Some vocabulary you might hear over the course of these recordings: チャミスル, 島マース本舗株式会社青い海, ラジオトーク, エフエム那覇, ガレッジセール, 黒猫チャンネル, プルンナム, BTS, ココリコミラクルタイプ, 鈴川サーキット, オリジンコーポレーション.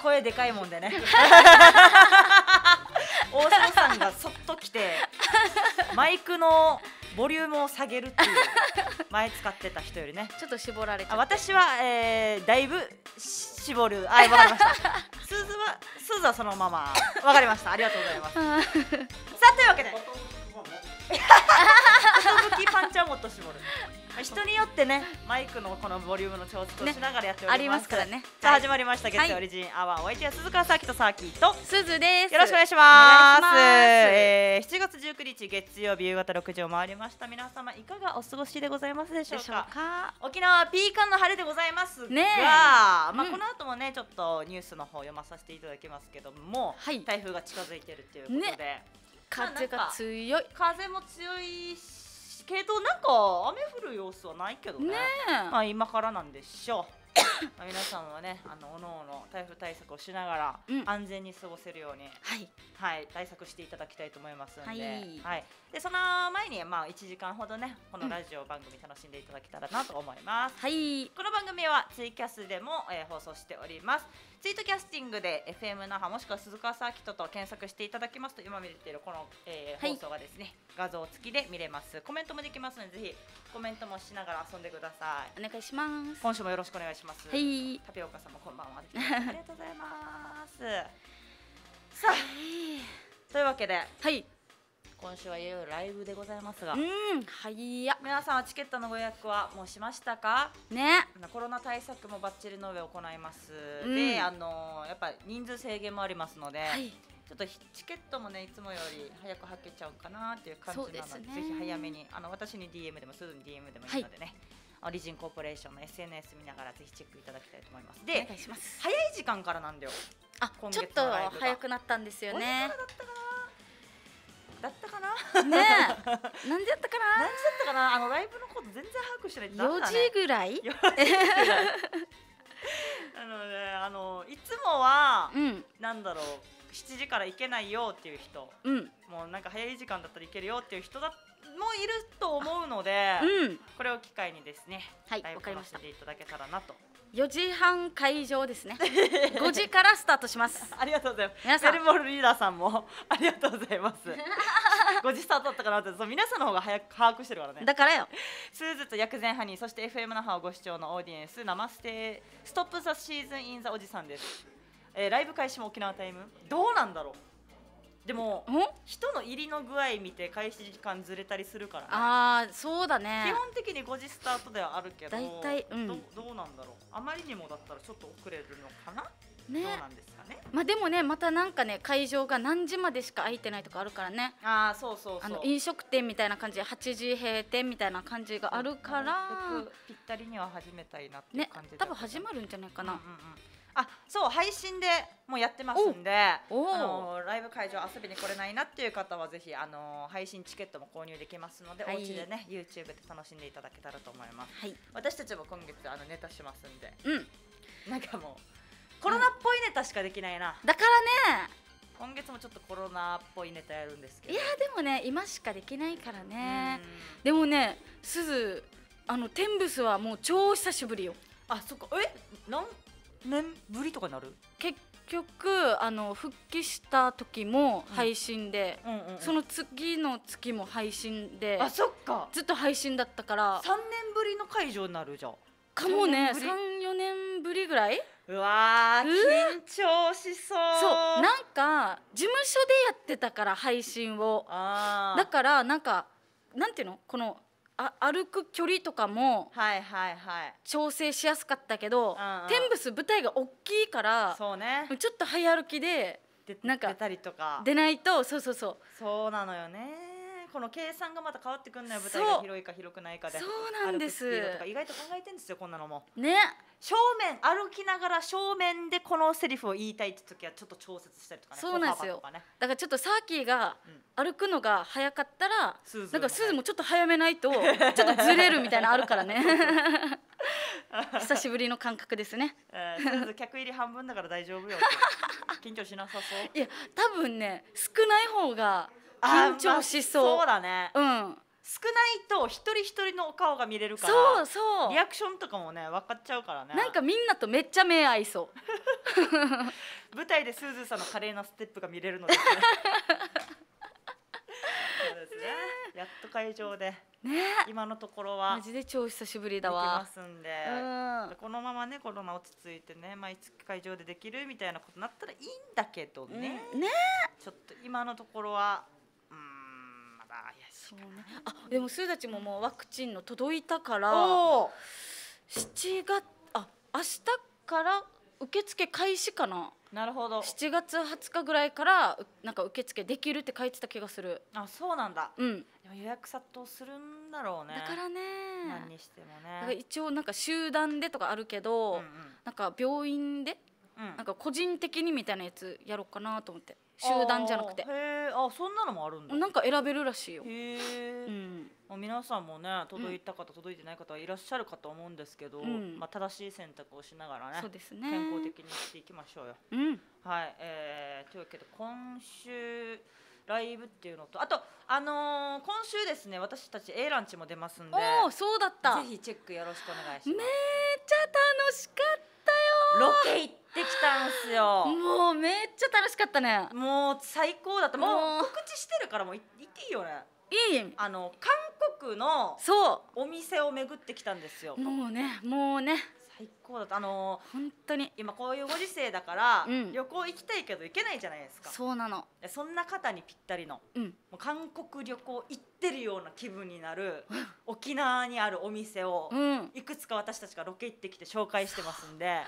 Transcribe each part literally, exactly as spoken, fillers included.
声でかいもんでね大迫さんがそっと来てマイクのボリュームを下げるっていう前使ってた人よりねちょっと絞られちゃって私は、えー、だいぶ絞るあ、わかりましたスーズはスーズはそのままわかりましたありがとうございますさあというわけで寿パンチはもっと絞る人によってねマイクのこのボリュームの調節をしながらやっております、ね、ありますからねさあ始まりました、はい、月曜オリジンアワーお相手は鈴川サーキとサーキとすずですよろしくお願いします, ます、えー、しちがつじゅうくにち月曜日夕方ろくじを回りました皆様いかがお過ごしでございますでしょう か, ょうか沖縄はピーカンの晴れでございますが、ねまあ、うん、この後もねちょっとニュースの方読まさせていただきますけども、はい、台風が近づいているということで、ね、風が強い風も強いしけどなんか雨降る様子はないけど ね, ねまあ今からなんでしょうまあ皆さんはねあのおのおの台風対策をしながら、うん、安全に過ごせるように、はいはい、対策していただきたいと思いますので、はいはい、でその前に、まあ、いちじかんほどねこのラジオ番組楽しんでいただけたらなと思います、うん、はい、この番組はツイキャスでも、えー、放送しておりますツイートキャスティングで エフエム 那覇もしくは鈴川サーキットと検索していただきますと今見れているこの、えー、放送がですね、はい、画像付きで見れますコメントもできますのでぜひコメントもしながら遊んでくださいお願いします今週もよろしくお願いしますはい、タピオカさんもこんばんは。ありがとうございます。さあ、というわけで、はい、今週はいよいよライブでございますが、うん、はいや、皆さんはチケットのご予約はもうしましたか？ね、コロナ対策もバッチリの上行います。うん、で、あのやっぱ人数制限もありますので、はい、ちょっとチケットもねいつもより早くはけちゃうかなっていう感じなので、そうですね、ぜひ早めにあの私に ディーエム でもすぐに ディーエム でもいいのでね。はいオリジンコーポレーションの エスエヌエス 見ながらぜひチェックいただきたいと思います。で、お願いします。早い時間からなんだよ。あ、今月のライブがちょっと早くなったんですよね。だったかな。ねえ。なんでだったかな。なんでだったかな。あのライブのこと全然把握してない。よじぐらい。よじぐらい。あのね、あのいつもは、うん、なんだろう。しちじから行けないよっていう人、うん、もうなんか早い時間だったら行けるよっていう人だもいると思うので、うん、これを機会にですね、はい、わかりました。いただけたらなと。よじはん会場ですね。ごじからスタートします。ありがとうございます。皆さん、ベルモルリーダーさんもありがとうございます。ごじスタートだったかなって、そう皆さんの方が早く把握してるからね。だからよ。スーズと薬膳ハニー、そして エフエム 那覇をご視聴のオーディエンス、ナマステ、ストップザシーズンインザおじさんです。えー、ライブ開始も沖縄タイムどうなんだろうでも人の入りの具合見て開始時間ずれたりするからねああそうだね基本的にごじスタートではあるけど大体、うん、ど, どうなんだろうあまりにもだったらちょっと遅れるのかな、ね、どうなんですかねまあでもねまたなんかね会場が何時までしか空いてないとかあるからねああそうそうそうあの飲食店みたいな感じではちじ閉店みたいな感じがあるからぴったりには始めたいなっていう感じで、ね、多分始まるんじゃないかな、うんうんうんあ、そう配信でもうやってますんであのライブ会場遊びに来れないなっていう方はぜひあの配信チケットも購入できますので、はい、お家でね YouTube で楽しんでいただけたらと思います、はい、私たちも今月あのネタしますんで、うん、なんかもうコロナっぽいネタしかできないな、うん、だからね今月もちょっとコロナっぽいネタやるんですけどいやでもね今しかできないからねでもねすずあのテンブスはもう超久しぶりよあそっかえなん年ぶりとかになる結局あの復帰した時も配信でその次の月も配信であそっかずっと配信だったからさんねんぶりの会場になるじゃんかもねさんよねんぶりぐらいうわー緊張しそうそうなんか事務所でやってたから配信をあだからなんかなんていうのこのあ歩く距離とかも調整しやすかったけどテンブス舞台が大きいからそう、ね、ちょっと早歩きでなんか出たりとか出ないとそうそうそうそうなのよねこの計算がまた変わってくるのよ舞台が広いか広くないかでそうなんです意外と考えてるんですよこんなのもね正面歩きながら正面でこのセリフを言いたいって時はちょっと調節したりとかねそうなんですよ、ね、だからちょっとサーキーが歩くのが早かったら、うん、なんかスズもちょっと早めないとちょっとずれるみたいなのあるからね久しぶりの感覚ですねスズ客入り半分だから大丈夫よ緊張しなさそういや多分ね少ない方が緊張しそう。そうだね。うん。少ないと一人一人のお顔が見れるから。そうそう。リアクションとかもね分かっちゃうからね。なんかみんなとめっちゃ目合いそう。舞台でスーズーさんの華麗なステップが見れるのですね。そうですね。やっと会場で、ね、今のところはマジで超久しぶりだわ。できますんで、うん、このままねコロナ落ち着いてね毎月会場でできるみたいなことになったらいいんだけどね。うん、ね。ちょっと今のところは。そうね、あでもスーたちももうワクチンの届いたからしちがつあ明日から受付開始かな。なるほど。しちがつはつかぐらいからなんか受付できるって書いてた気がする。あそうなんだ、うん、でも予約殺到するんだろうね。だからね何にしてもねだから一応なんか集団でとかあるけど、うんうん、なんか病院で、うん、なんか個人的にみたいなやつやろうかなと思って。集団じゃなくて、へあそんなのもあるんだ。なんか選べるらしいよ。へえ、うん、まあ皆さんもね届いた方、うん、届いてない方はいらっしゃるかと思うんですけど、うん、まあ正しい選択をしながらね、そうですね健康的にしていきましょうよ。うん、はい、えー、というわけで今週ライブっていうのとあとあのー、今週ですね私たち A ランチも出ますんで、おそうだった。ぜひチェックよろしくお願いします。めっちゃ楽しかったよ。ロケ行って。できたんすよ。もうめっちゃ楽しかったね。もう最高だった。もう告知してるからもう言っていいよね。いい。あの韓国のお店を巡ってきたんですよ。もうねもうね最高だった。あの本当に今こういうご時世だから、うん、旅行行きたいけど行けないじゃないですか。そうなの。そんな方にぴったりの、うん、もう韓国旅行行ってるような気分になる沖縄にあるお店を、うん、いくつか私たちがロケ行ってきて紹介してますんで。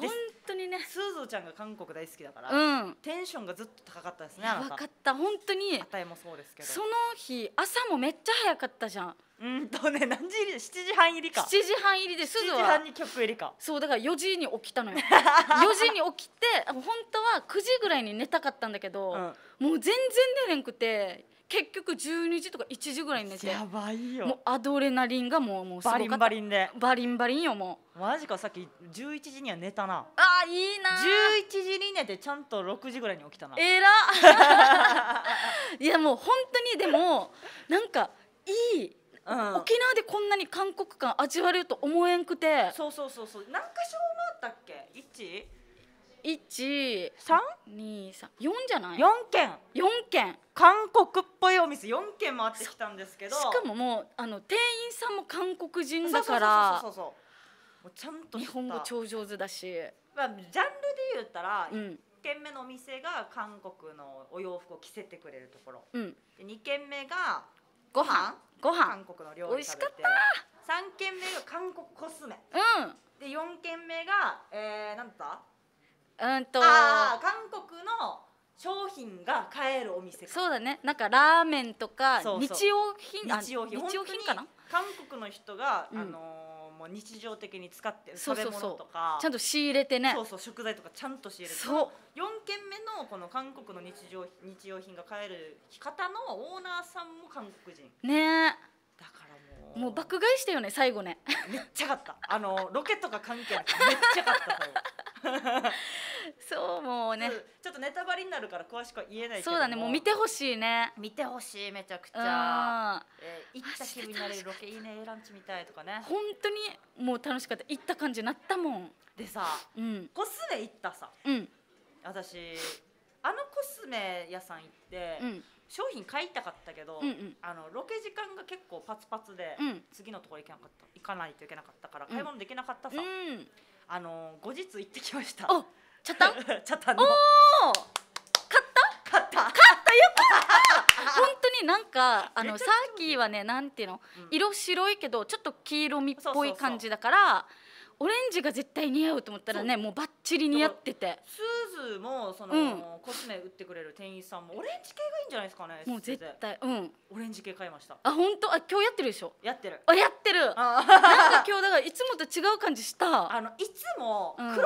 で本当にね、スーズーちゃんが韓国大好きだから、うん、テンションがずっと高かったですね。高かった本当に。あたいもそうですけど。その日朝もめっちゃ早かったじゃん。うんとね何時入りでしちじはん入りか。しちじはん入りでスーズーはしちじはんに曲入りか。そうだからよじに起きたのよ。よじに起きて本当はくじぐらいに寝たかったんだけど、うん、もう全然寝れんくて結局じゅうにじとかいちじぐらいに寝て。やばいよ。もうアドレナリンがもうもうすごかった。バリンバリンで。バリンバリンよもう。マジかさっきじゅういちじには寝たな。あーいいな。じゅういちじに寝てちゃんとろくじぐらいに起きたな。えら。いやもう本当にでもなんかいい、うん、沖縄でこんなに韓国感味われると思えんくて。そうそうそうそう。何箇所もあったっけ？いち？ いち、さん？ に、さん、よんじゃない？よんけん。よんけん。韓国っぽいお店よんけん回ってきたんですけど、しかももうあの店員さんも韓国人だからちゃんと日本語超上手だし、まあ、ジャンルで言ったら、うん、いっけんめのお店が韓国のお洋服を着せてくれるところ、うん、にけんめがご飯ご飯韓国の料理食べて、さんけんめが韓国コスメ、うん、でよんけんめが、えー、なんだった？うんとあー韓国の商品が買えるお店。そうだね。なんかラーメンとか日用品、日用品かな。韓国の人が、うん、あのー、もう日常的に使ってる食べ物とか、そうそうそうちゃんと仕入れてね。そうそう食材とかちゃんと仕入れて。そう。よんけんめのこの韓国の日常日用品が買える方のオーナーさんも韓国人。ね。だからもうもう爆買いしたよね最後ね。めっちゃ買った。あのロケとか関係なくめっちゃ買った最後。そうもうねちょっとネタバレになるから詳しくは言えないけども、そうだねもう見てほしいね。見てほしいめちゃくちゃ、えー、行った気分になれるロケいいね。ランチみたいとかね本当にもう楽しかった。行った感じになったもんでさ、うん、コスメ行ったさ、うん、私あのコスメ屋さん行って、うん、商品買いたかったけど、うんうん、あのロケ時間が結構パツパツで、うん、次のところ行けなかった行かないといけなかったから買い物できなかったさ、うんうんあの後日行ってきました。お、チャタン？チャタンの。おお、買った？買った。買ったよ。本当になんかあのサーキーはねなんていうの、うん、色白いけどちょっと黄色みっぽい感じだからオレンジが絶対似合うと思ったらねもうバッチリ似合ってて。スーズーもその、うん、コスメ売ってくれる店員さんもオレンジ系がいいんじゃないですかね。もう絶対うん。オレンジ系買いました。あ本当あ今日やってるでしょ。やってる。あやってる。なんか今日だからいつもと違う感じした。あのいつも黒っ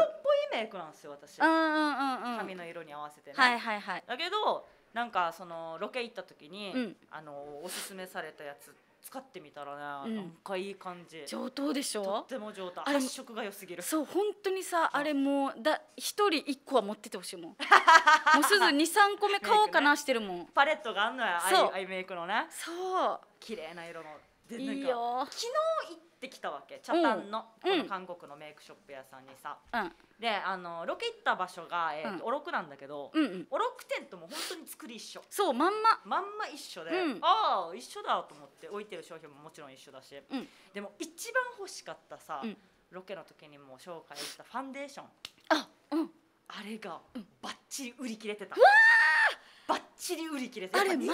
ぽいメイクなんですよ私。うんうんうんうん。髪の色に合わせてね。はいはいはい。だけどなんかそのロケ行った時に、うん、あのおすすめされたやつ。使ってみたらね、なんかいい感じ。上等でしょ。とっても上等。発色が良すぎる。そう本当にさ、あれもうだ一人一個は持っててほしいもん。もうすぐ二三個目買おうかなしてるもん。パレットがあんのよ。アイメイクのね。そう。綺麗な色の。いいよ。昨日行ってきたわけ、北谷の、うん、この韓国のメイクショップ屋さんにさ、うん、であのロケ行った場所が、えーとうん、おろくなんだけど、うんうん、おろく店とも本当に作り一緒、そうまんままんま一緒で、うん、ああ一緒だと思って置いてる商品ももちろん一緒だし、うん、でも一番欲しかったさ、うん、ロケの時にも紹介したファンデーション、あ、うん、あれがバッチリ売り切れてた、うん、うわバッチリ売り切れてた、あれマジ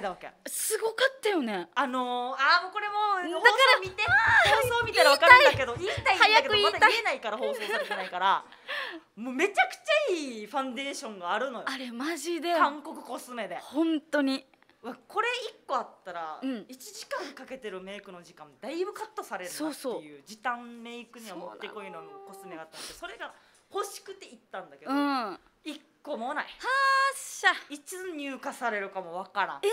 だわけ、すごかったよね、あのー、あーもうこれもう放送見て放送見たら分かるんだけど言いたいんだけどまだ言えないから放送されてないからもうめちゃくちゃいいファンデーションがあるのよ、あれマジで韓国コスメで本当にこれいっこあったらいちじかんかけてるメイクの時間だいぶカットされるなっていう時短メイクにはもってこいのコスメがあったんで、それが欲しくて行ったんだけど、うん、いっこもない、はーっしゃ、いつ入荷されるかもわからん、え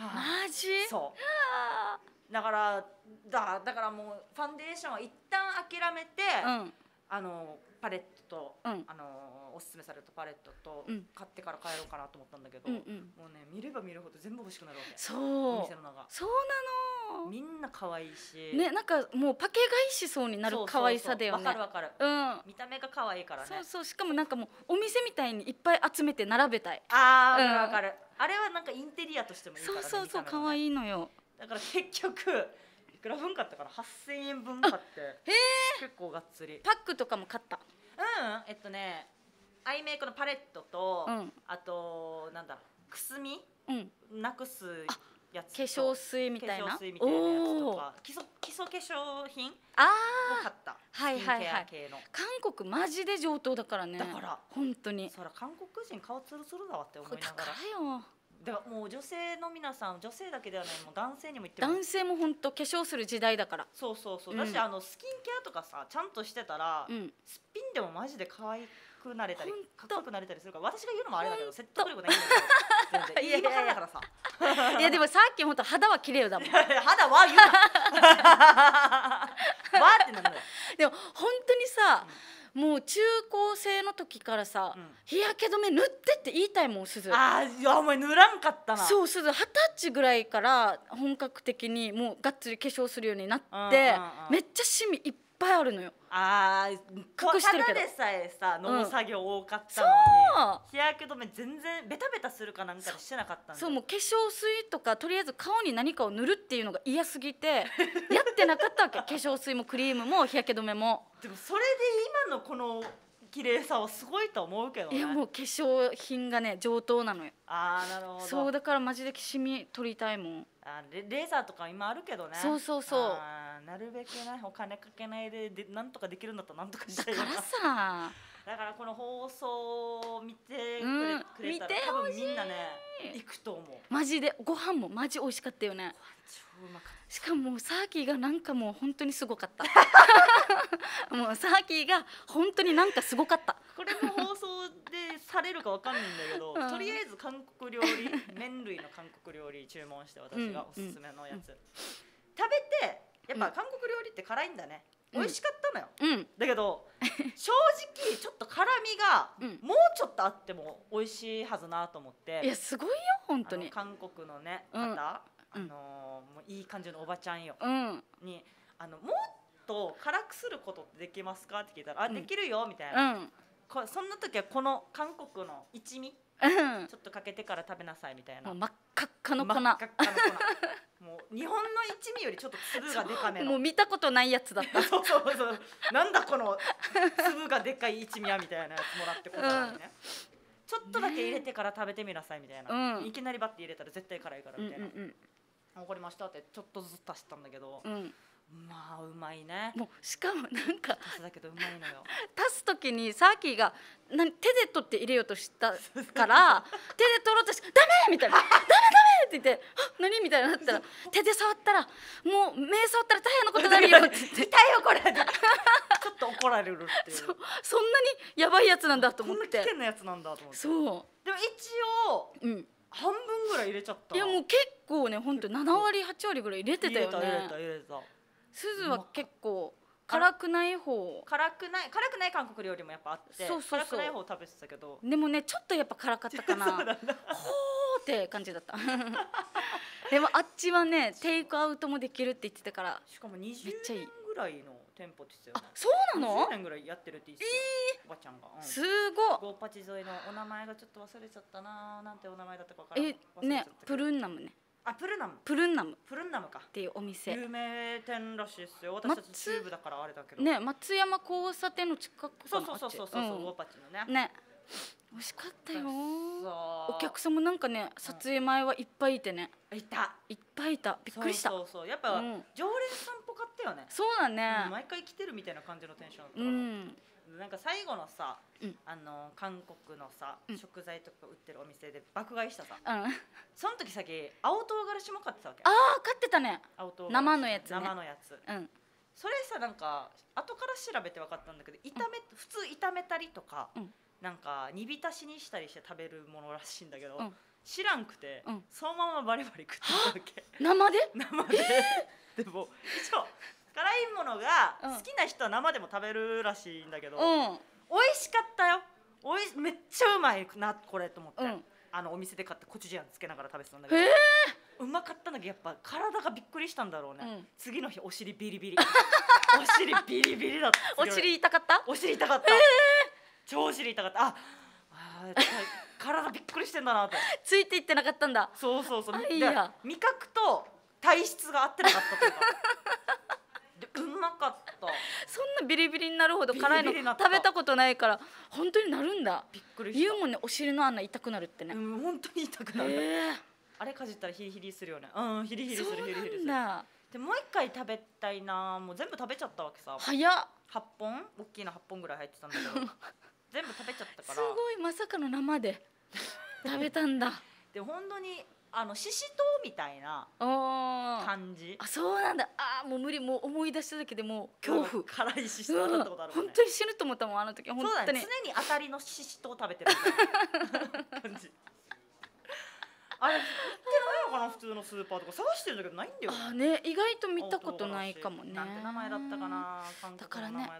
ー、はあ、マジそうだからだ、だからもうファンデーションは一旦諦めて、うん、あのパレットと、うん、あのおすすめされたパレットと、うん、買ってから帰ろうかなと思ったんだけど、うんうん、もうね見れば見るほど全部欲しくなるわけ、そうお店の中そうなの、みんな可愛いしね、なんかもうパケ買いしそうになる可愛さだよね、わかるわかる、うん、見た目が可愛いからね、そうそう、しかもなんかもうお店みたいにいっぱい集めて並べたい、あーわかるわかる、あれはなんかインテリアとしてもいいから、ね、そうそうそう可愛いのよ、だから結局いくら分買ったから はっせんえんぶん買って、へえ結構がっつり、パックとかも買った、うん、えっとねアイメイクのパレットと、うん、あとなんだくすみ、うん、なくすやつと化粧水みたいな化粧水みたいなやつとか基礎、基礎化粧品を買った、はいはいはい、韓国マジで上等だからね、だから本当にそら韓国人顔ツルツルだわって思いながら、だからよではもう女性の皆さん、女性だけではない、もう男性にも言ってる、男性も本当化粧する時代だから、そうそうそう、うん、だしあのスキンケアとかさちゃんとしてたら、うん、すっぴんでもマジで可愛くなれたりかっこよくなれたりするから、私が言うのもあれだけど説得力ないんだけど言い分からだからさいやでもさっき本当肌は綺麗だもん肌は言うなわーってなるのよ、でも本当にさ、うんもう中高生の時からさ、うん、日焼け止め塗ってって言いたいもんすず、あーいやお前塗らんかったな、そうすず二十歳ぐらいから本格的にもうがっつり化粧するようになって、めっちゃシミいっぱいあるのよ、あー隠してるけど、ただでさえさ飲む作業多かったのに、うん、日焼け止め全然ベタベタするかなんかしてなかったんだ、そう、そうもう化粧水とかとりあえず顔に何かを塗るっていうのが嫌すぎてやってなかったわけ化粧水もクリームも日焼け止めも、でもそれで今のこの綺麗さはすごいと思うけどね、いやもう化粧品がね上等なのよ、あーなるほど、そうだからマジでシミ取りたいもん、あ レ, レーザーとか今あるけどね、そうそうそう、あなるべくねお金かけないででなんとかできるんだったらなんとかしたい、だからさだからこの放送を見てく れ,、うん、くれたら多分みんなね行くと思う、マジでご飯もマジ美味しかったよね、超うまかった、しかもサーキーがなんかもう本当にすごかったもうサーキーが本当になんかすごかったこれも放送でされるかわかんないんだけど、うん、とりあえず韓国料理麺類の韓国料理注文して、私がおすすめのやつ、うんうん、食べてやっぱ韓国料理って辛いんだね、うん、美味しかったのよ、うん、だけど正直ちょっと辛みがもうちょっとあっても美味しいはずなと思って、いやすごいよ本当に韓国のね方、うんあのー、もういい感じのおばちゃんよ、うん、にあのもっと辛くすることってできますかって聞いたら、うん、あできるよみたいな、うん、こそんな時はこの韓国の一味、うん、ちょっとかけてから食べなさいみたいな、もう真っ赤っかの粉真っ赤っかの粉もう日本の一味よりちょっと粒がでかめのもう見たことないやつだったそうそうそうなんだこの粒がでかい一味やみたいなやつもらってこないね、うん、ちょっとだけ入れてから食べてみなさいみたいな、うん、いきなりバッて入れたら絶対辛いからみたいな、うんうんうん分かりましたってちょっとずつ足したんだけど、うん、まあうまいね、もうしかもなんか足すだけどうまいのよ足す時にサーキーが手で取って入れようとしたから手で取ろうとして「ダメ!」みたいな「ダメダメ!」って言って「何?」みたいになったら手で触ったらもう目触ったら大変なことになるよって言って痛いよこれちょっと怒られるっていう そ, そんなにやばいやつなんだと思って、こんな危険なやつなんだと思って、そうでも一応、うん半分ぐらい入れちゃった。いやもう結構ね、本当ななわりはちわりぐらい入れてたよね。入れた入れた入れた。すずは結構辛くない方。辛くない辛くない韓国料理もやっぱあって、そうそうそう辛くない方食べてたけど。でもねちょっとやっぱ辛かったかな。ほーって感じだった。でもあっちはねテイクアウトもできるって言ってたから、しかもにじゅうねんぐらいの店舗って言ってたよね。あ、そうなの？にじゅうねんぐらいやってるって言ってたよ、おばちゃんが。すごい。ゴーパチ沿いのお名前がちょっと忘れちゃったな、なんてお名前だったかわからない。えね、プルンナムね。あ、プルナム。プルンナム。プルンナムかっていうお店。有名店らしいですよ。私たち中部だからあれだけど。ね、松山交差点の近く。そうそうそうそうそう、ゴーパチのね。ね。美味しかったよ。お客さんもなんかね、撮影前はいっぱいいてね。いた。いっぱいいた。びっくりした。そうそうそう、やっぱ常連さんっぽかったよね。そうだね。毎回来てるみたいな感じのテンションだったから。うん。なんか最後のさ、うん、あの韓国のさ、うん、食材とか売ってるお店で爆買いしたさ、うん、その時さっき青唐辛子も買ってたわけ。ああ、買ってたね。青唐辛子生のやつ、ね、生のやつ、うん、それさ、なんか後から調べて分かったんだけど、炒め、うん、普通炒めたりとか、うん、なんか煮浸しにしたりして食べるものらしいんだけど、うん、知らんくて、うん、そのままバリバリ食ってたわけ。生で生で、えー、でも一応辛いものが好きな人は生でも食べるらしいんだけど、うん、美味しかったよ。おいめっちゃうまいなこれと思って、うん、あのお店で買ってコチュジャンつけながら食べてたんだけど、えー、うまかったんだけど、やっぱ体がびっくりしたんだろうね、うん、次の日お尻ビリビリお尻ビリビリだった。お尻痛かった。お尻痛かった、えー、超お尻痛かった。ああ体びっくりしてんだなとついていってなかったんだ。そうそうそう、いいや、味覚と体質が合ってなかったというかうまかった。そんなビリビリになるほど辛いの食べたことないから、本当になるんだ。びっくりした。言うもんね、お尻の穴痛くなるってね。うん、本当に痛くなる。えー、あれかじったらヒリヒリするよね。うん、ヒリヒリするヒリヒリする。でもう一回食べたいな。もう全部食べちゃったわけさ。早っ。はっぽん、大きいのはっぽんぐらい入ってたんだけど、全部食べちゃったから。すごい、まさかの生で食べたんだ。で本当に。あのシシトウみたいな感じ。あ、そうなんだ。あ、もう無理、もう思い出しただけでもう恐怖。辛いシシトウだったことあるもんね。本当に死ぬと思ったもん、あの時。本当に。そうだね。常に当たりのシシトウ食べてるみたいな感じ。あれ売ってないのかな、普通のスーパーとか。探してるんだけどないんだよ。ああね、意外と見たことないかもね。なんて名前だったかな。だからね。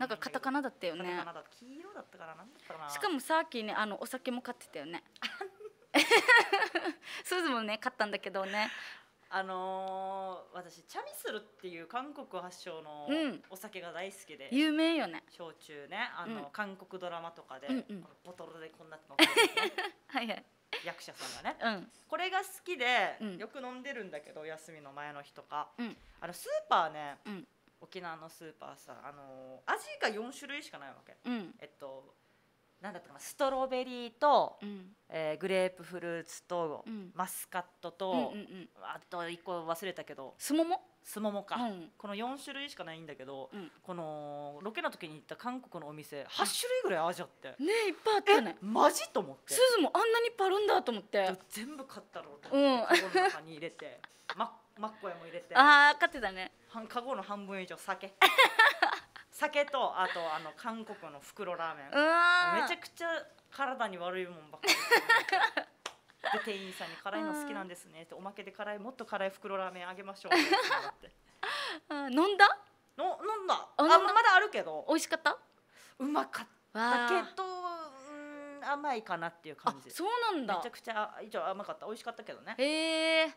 なんかカタカナだったよね。黄色だったからなんだったかな。しかもさっきね、あのお酒も買ってたよね。スーズもね買ったんだけどね、あのー、私チャミスルっていう韓国発祥のお酒が大好きで、うん、有名よね、焼酎ね。あの、うん、韓国ドラマとかで、うんうん、ボトルでこんなってますねはい、はい、役者さんがね、うん、これが好きでよく飲んでるんだけど、うん、休みの前の日とか、うん、あのスーパーね、うん、沖縄のスーパーさ、あのー、味がよんしゅるいしかないわけ、うん、えっとなんだったかな、ストロベリーと、うんえー、グレープフルーツと、うん、マスカットと、あといっこ忘れたけど、スモモスモモか、うん、このよんしゅるいしかないんだけど、うん、このロケの時に行った韓国のお店はっしゅるいぐらい味あってね、いっぱいあったね。マジと思って、すずもあんなにいっぱいあるんだと思って、全部買ったろうと思って、うん、この中に入れてまマッコヤも入れて、ああ買ってたね。カゴの半分以上酒酒と、あとあの韓国の袋ラーメン、めちゃくちゃ体に悪いもんばっかりで、店員さんに辛いの好きなんですねって、おまけで辛い、もっと辛い袋ラーメンあげましょうって飲んだの飲んだあ、まだあるけど美味しかった。うまかったけど甘いかなっていう感じ。そうなんだ。めちゃくちゃ以上甘かった。美味しかったけどね。へえ、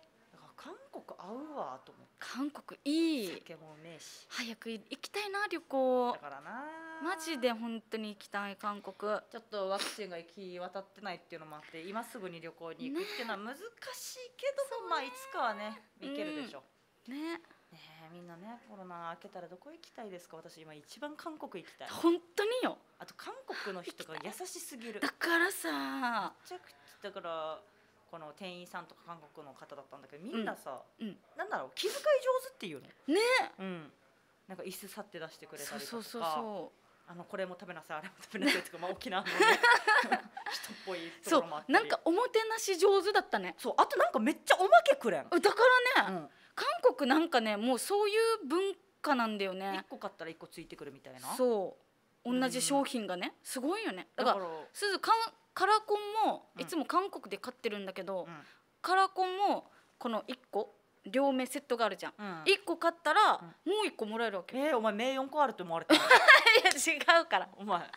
韓国合うわと思って。韓国いい。酒もうめえし。早く行きたいな、旅行。だからな。マジで本当に行きたい、韓国。ちょっとワクチンが行き渡ってないっていうのもあって、今すぐに旅行に行くっていうのは難しいけども、まあいつかはね行けるでしょ。うん、ね。ねえ、みんなね、コロナ明けたらどこ行きたいですか。私今一番韓国行きたい。本当によ。あと韓国の人が優しすぎる。だからさ。めちゃくちゃだから。この店員さんとか韓国の方だったんだけど、みんなさ、うん、なんだろう、気遣い上手っていうのね、うん、なんか椅子去って出してくれたりとか、あのこれも食べなさいあれも食べなさいとか、まあ沖縄の、ね、人っぽいところもあって、なんかおもてなし上手だったね。そう、あとなんかめっちゃおまけくれん。だからね、うん、韓国なんかね、もうそういう文化なんだよね。いっこ買ったらいっこついてくるみたいな。そう、同じ商品がね、すごいよね。だからすずかんカラコンもいつも韓国で買ってるんだけど、うん、カラコンもこのいっこ両目セットがあるじゃん、うん、いっこ買ったらもういっこもらえるわけ。えー、お前目よんこあるって思われてる。いや違うからお前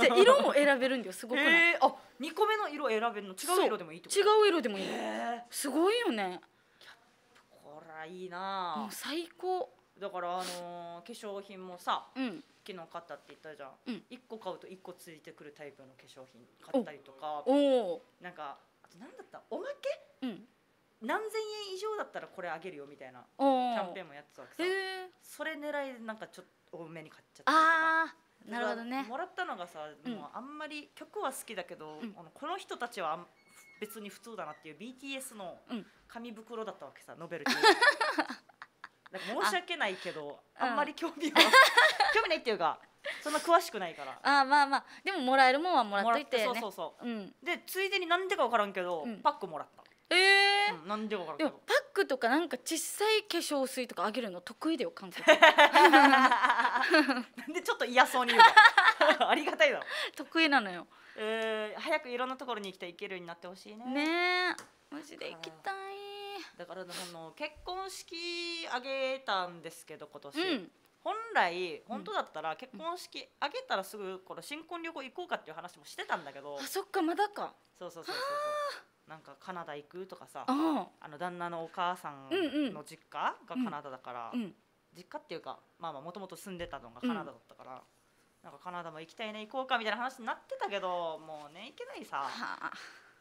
じゃあ色も選べるんだよ。すごくない？えー、あ、にこめの色選べるの。違う色でもいいってこと？違う色でもいい、えー、すごいよね。やーいいな。もう最高。だからあのー、化粧品もさ、うん、昨日買ったって言ったじゃん、うん、いっこ買うといっこついてくるタイプの化粧品買ったりとか、おなんかあと何だったおまけ、うん、何千円以上だったらこれあげるよみたいなキャンペーンもやってたわけさ、それ狙いでなんかちょっと多めに買っちゃったりとか。なるほどね。もらったのがさ、うん、もうあんまり曲は好きだけど、うん、あのこの人たちはあん別に普通だなっていう ビーティーエス の紙袋だったわけさ、ノベルティーなんか申し訳ないけど あ, あんまり興味は、うん、興味ないっていうかそんな詳しくないからあまあまあでももらえるもんはもらっといてね。そうそうそう、うん、でついでになんでか分からんけど、うん、パックもらった。えー、うん、なんでか分からんけどでもパックとかなんか小さい化粧水とかあげるの得意だよ韓国なんでちょっと嫌そうに言うのありがたいだろ。得意なのよ。えー、早くいろんなところに行きたい。行けるようになってほしいね。ねえマジで行きたい。だからその結婚式あげたんですけど今年、うん、本来本当だったら結婚式あげたらすぐこの新婚旅行行こうかっていう話もしてたんだけど、あそっかまだか。そうそうそうそうそうなんかカナダ行くとかさ、あの旦那のお母さんの実家がカナダだから、うんうん、実家っていうかまあまあもともと住んでたのがカナダだったから、うん、なんかカナダも行きたいね行こうかみたいな話になってたけどもうね行けないさ。はあ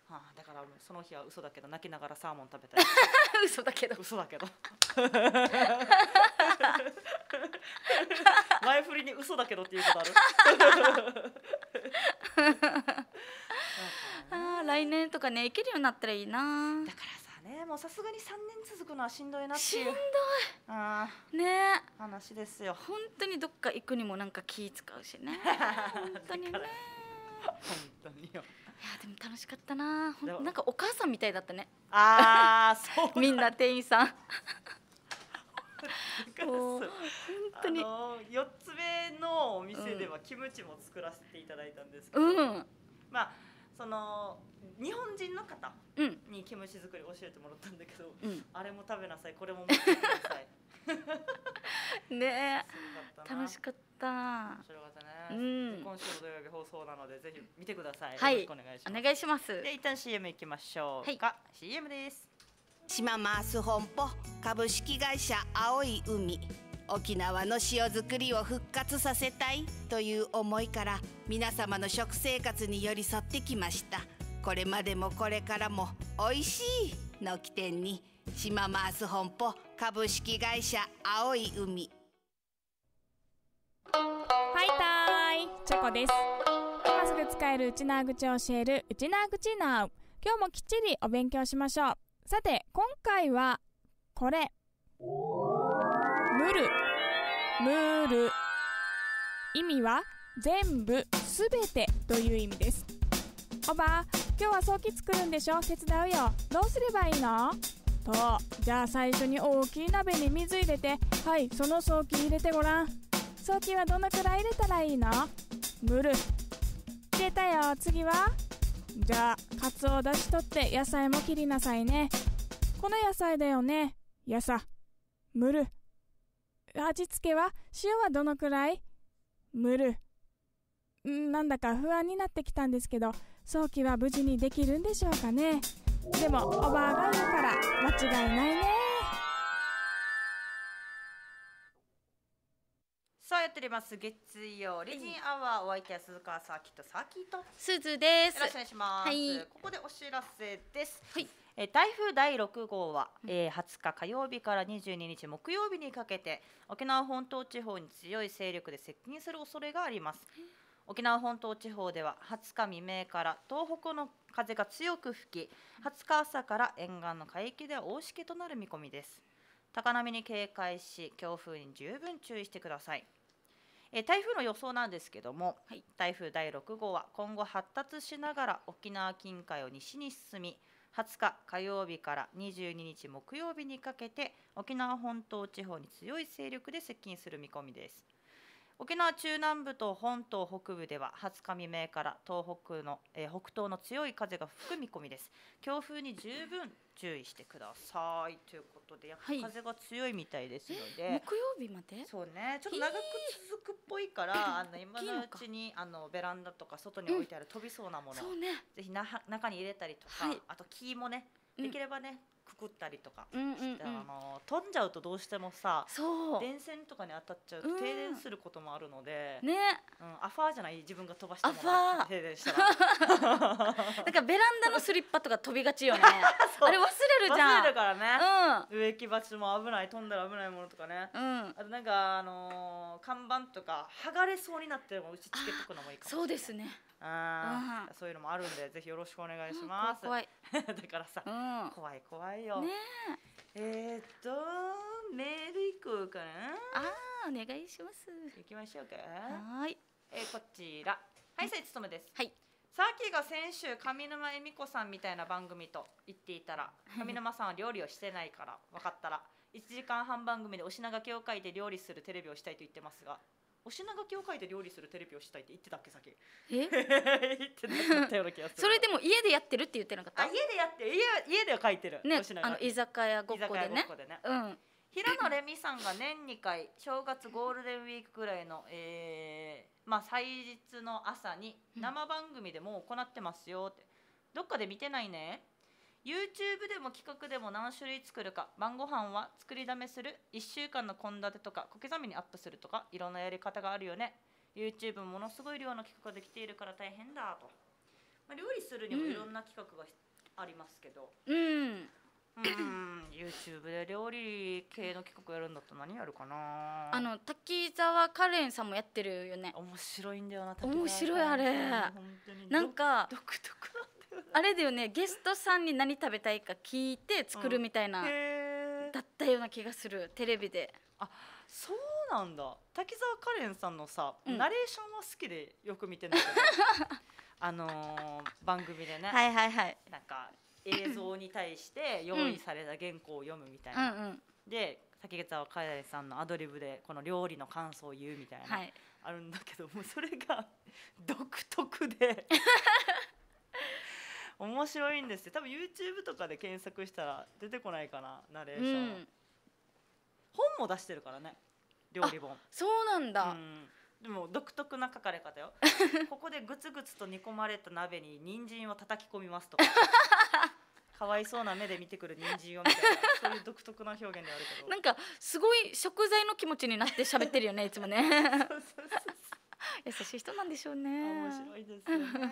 はあ、だからその日は嘘だけど泣きながらサーモン食べたい嘘だけど嘘だけど前振りに嘘だけどっていうことあるあ来年とかね行けるようになったらいいな。だからさねもうさすがにさんねん続くのはしんどいなっていうしんどいあね話ですよ。本当にどっか行くにもなんか気使うしね本当にね本当によ。いやでも楽しかったな。ほんなんかお母さんみたいだったね。ああそうみんな店員さん本当によっつめのお店ではキムチも作らせていただいたんですけど、うん、まあその日本人の方にキムチ作り教えてもらったんだけど、うん、あれも食べなさいこれも持ってくださいねえ楽しかった面白かったね、うん、今週の土曜日放送なのでぜひ見てください、はい、よろしくお願いします。お願いします。で一旦 シーエム 行きましょうか、はい、シーエム です。島マース本舗株式会社青い海、沖縄の塩作りを復活させたいという思いから皆様の食生活に寄り添ってきました。これまでもこれからもおいしいの起点に島マース本舗株式会社青い海。はいたーい、チョコです。今すぐ使えるウチナー口を教えるウチナー口ナウ。今日もきっちりお勉強しましょう。さて今回はこれムルムル、意味は全部すべてという意味です。おば今日は早期作るんでしょ、手伝うよ、どうすればいいのと、じゃあ最初に大きい鍋に水入れて、はいそのソーキ入れてごらん、ソーキはどのくらい入れたらいいの、ムル入れたよ、次はじゃあカツオを出し取って野菜も切りなさいね、この野菜だよね、やさムル、味付けは塩はどのくらい、ムル、んなんだか不安になってきたんですけどソーキは無事にできるんでしょうかね。でもおばあがいるから間違いないね。さあやっております月曜レジンアワー、お相手は鈴川サーキットサーキットすずです。よろしくお願いします、はい、ここでお知らせです、はい、え台風だいろくごうは、えー、はつか火曜日からにじゅうににち木曜日にかけて沖縄本島地方に強い勢力で接近する恐れがあります。沖縄本島地方でははつか未明から東北の風が強く吹き、はつか朝から沿岸の海域では大しけとなる見込みです。高波に警戒し強風に十分注意してください。え台風の予想なんですけども、はい、台風だいろくごうは今後発達しながら沖縄近海を西に進みはつか火曜日からにじゅうににち木曜日にかけて沖縄本島地方に強い勢力で接近する見込みです。沖縄中南部と本島北部でははつか未明から東北の、えー、北東の強い風が吹く見込みです。強風に十分注意してくださいということで、やっぱ風が強いみたいですので、はい、木曜日までそうねちょっと長く続くっぽいから、えー、あの今のうちにあのベランダとか外に置いてある飛びそうなもの、うんそうね、ぜひな中に入れたりとか、はい、あと木もねできればね、うんくくったりとかして、うんうんうん、あの飛んじゃうとどうしてもさ、そう電線とかに当たっちゃうと停電することもあるので、うんねうん、アファーじゃない自分が飛ばしてもらって停電したらなんかベランダのスリッパとか飛びがちよねあれ忘れるじゃん、忘れるからね、うん、植木鉢も危ない、飛んだら危ないものとかね、うん、あとなんか、あのー、看板とか剥がれそうになっても打ち付けとくのもいいかもしれない。そうですね、あ、うん、そういうのもあるんでぜひよろしくお願いします、うん、怖い怖いだからさ、うん、怖い怖いよ、ね、えー、っとメールいこうかなあ、お願いします、行きましょうか、はい、えー、こちら、はい、さいつとめです、はい、さっきが先週上沼恵美子さんみたいな番組と言っていたら、上沼さんは料理をしてないから分かったらいちじかんはん番組でお品書きを書いて料理するテレビをしたいと言ってますが、お品書きを書いて料理するテレビをしたいって言ってたっけ、先え言ってなかったような気がするそれでも家でやってるって言ってなかった、あ、家でやって 家, 家では書いてるね、あの居酒屋ごっこで ね, こでね、うん、平野レミさんが年にかい正月ゴールデンウィークぐらいの、えー、まあ祭日の朝に生番組でもう行ってますよって、どっかで見てないね、 YouTube でも企画でも何種類作るか、晩ご飯は作りだめする、いっしゅうかんの献立とか小刻みにアップするとかいろんなやり方があるよね、 YouTube もものすごい量の企画ができているから大変だと、まあ、料理するにもいろんな企画がありますけど、うん、うーんYouTube で料理系の企画やるんだったら何やるかな、あの滝沢カレンさんもやってるよね、面白いんだよな滝沢さん、面白いあれ、本当になんか独特なあれだよね、ゲストさんに何食べたいか聞いて作るみたいな、うん、だったような気がするテレビで、あ、そうなんだ、滝沢カレンさんのさ、うん、ナレーションは好きでよく見てんだけどあのー、番組でねはいはいはい、なんか映像に対して用意された原稿を読むみたいな、うんうんうん、で滝沢カレンさんのアドリブでこの料理の感想を言うみたいな、はい、あるんだけどもうそれが独特で面白いんですよ、多分 YouTube とかで検索したら出てこないかな、ナレーション、うん、本も出してるからね、料理本、そうなんだ、うん、でも独特な書かれ方よここでグツグツと煮込まれた鍋に人参を叩き込みますとかかわいそうな目で見てくる人参をみたいな、そういう独特な表現であるけどなんかすごい食材の気持ちになって喋ってるよねいつもねそうそうそうそう優しい人なんでしょうね、面白いですよね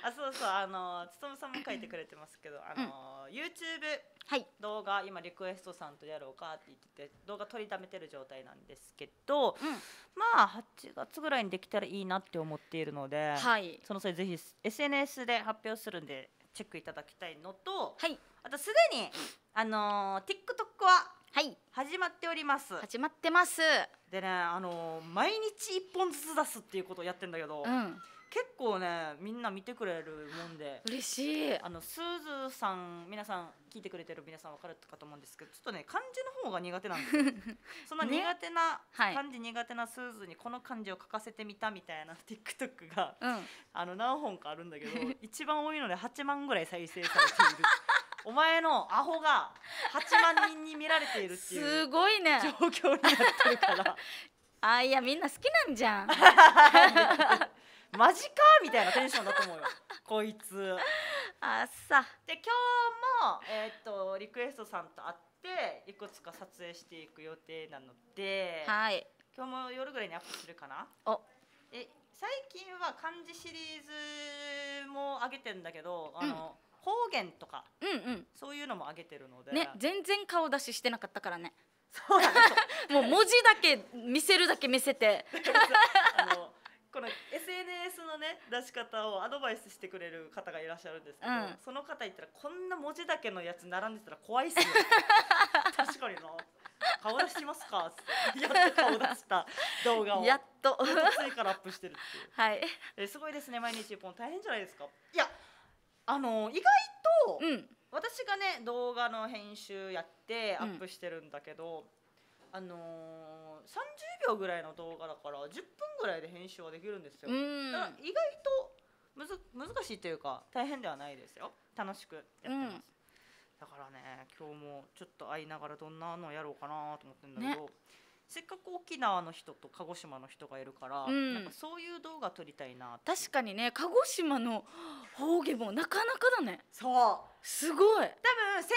あ、そうそう、あのつとむさんも書いてくれてますけど、あの、うん、YouTube 動画、はい、今リクエストさんとやろうかって言ってて動画取りためてる状態なんですけど、うん、まあはちがつぐらいにできたらいいなって思っているので、はい、その際ぜひ エスエヌエス で発表するんでチェックいただきたいのと、はい、あとすでに、あのー、TikTok ははい始まっております、始まってますでね、あのー、毎日いっぽんずつ出すっていうことをやってんだけど、うん、結構ねみんな見てくれるもんで嬉しい、あのスーズさん、皆さん聞いてくれてる皆さん分かるかと思うんですけど、ちょっとね漢字の方が苦手なんですよそんな苦手な、ね、漢字苦手なスーズにこの漢字を書かせてみたみたいな TikTok が、うん、あの何本かあるんだけど一番多いのではちまんぐらい再生されているお前のアホがはちまんにんに見られているっていうすごいね状況になってるからあ、いやみんな好きなんじゃんマジかみたいなテンションだと思うよこいつ。あさで今日も、えー、とリクエストさんと会っていくつか撮影していく予定なので、はい、今日も夜ぐらいにアップするかな。おえ最近は漢字シリーズも上げてんだけど、あの、うん方言とか、うんうん、そういうのも上げてるので、ね、全然顔出ししてなかったからねそうだねもう文字だけ見せるだけ見せてあのこの エスエヌエス のね出し方をアドバイスしてくれる方がいらっしゃるんですけど、うん、その方言ったらこんな文字だけのやつ並んでたら怖いっすよ確かにな顔出しますかってやっと顔出した動画をやっとついからアップしてるっていう、はい、えすごいですね。毎日いっぽん大変じゃないですか。いやあの意外と、うん、私がね動画の編集やってアップしてるんだけど、うん、あのー、さんじゅうびょうぐらいの動画だからじゅっぷんぐらいで編集はできるんですよ。だから意外とむず難しいというか大変ではないですよ。楽しくやってます、うん、だからね今日もちょっと会いながらどんなのやろうかなと思ってるんだけど、ね、せっかく沖縄の人と鹿児島の人がいるから、うん、なんかそういう動画撮りたいな。確かにね、鹿児島の方言もなかなかだね。そうすごい。多分先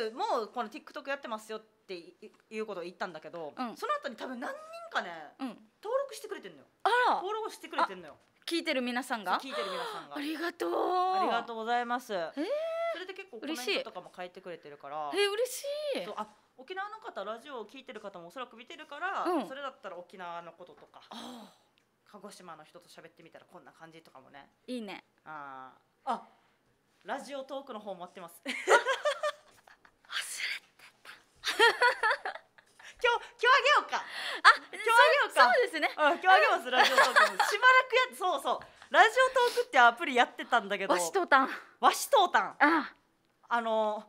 週もこの TikTok やってますよっていうことを言ったんだけど、うん、その後に多分何人かね、うん、登録してくれてるのよ。あら、登録してくれてるのよ。聞いてる皆さんが、聞いてる皆さんがありがとう、ありがとうございます。えー、それで結構コメントとかも書いてくれてるから、えー、嬉しい。そう、あ、沖縄の方、ラジオを聞いてる方もおそらく見てるから、うん、それだったら沖縄のこととか、鹿児島の人と喋ってみたらこんな感じとかもね。いいね。ああ、ラジオトークの方待ってます。忘れてた。今日今日あげようか。そうですね。今日あげますラジオトーク。しばらくや、そうそう、ラジオトークってアプリやってたんだけど。わしとうたん。わしとうたん。あ、あの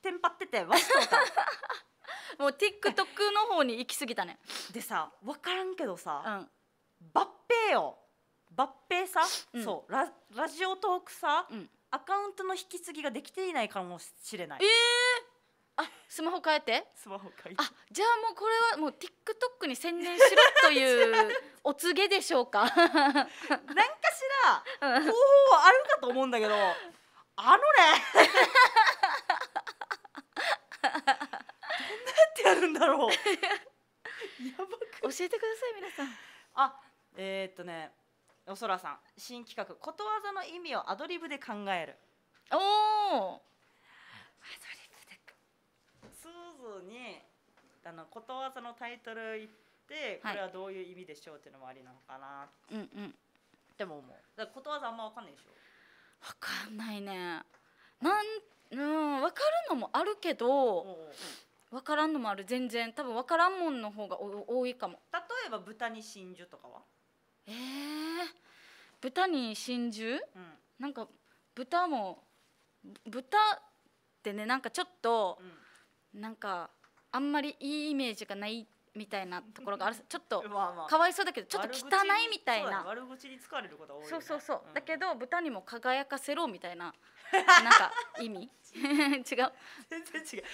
テンパっててわしとうたん。もう TikTok の方に行き過ぎたね。でさ、わからんけどさ、バッペよ、バッペさ、そうララジオトークさ、アカウントの引き継ぎができていないかもしれない。ええ。あ、スマホ変えて、スマホ変えて、あ、じゃあもうこれはもう TikTok に専念しろというお告げでしょうか。なんかしら方法はあるかと思うんだけど、あのね、どんなやってやるんだろう。やばく教えてください皆さん。あ、えー、っとね、おそらさん、新企画、ことわざの意味をアドリブで考える。おお。にあのことわざのタイトル言って、はい、これはどういう意味でしょうっていうのもありなのかな。うんうん。でも思う。だからことわざあんまわかんないでしょ。わかんないね。なん、うん、わかるのもあるけど、わからんのもある。全然多分わからんもんの方がお多いかも。例えば豚に真珠とかは？ええー、豚に真珠？うん、なんか豚も豚ってね、なんかちょっと、うん、なんかあんまりいいイメージがないみたいなところがある。ちょっとかわいそうだけど、ちょっと汚いみたいな。悪口に使われることが多いよね。そうそうそう、うん、だけど豚にも輝かせろみたいな、なんか意味。違う、全然違う、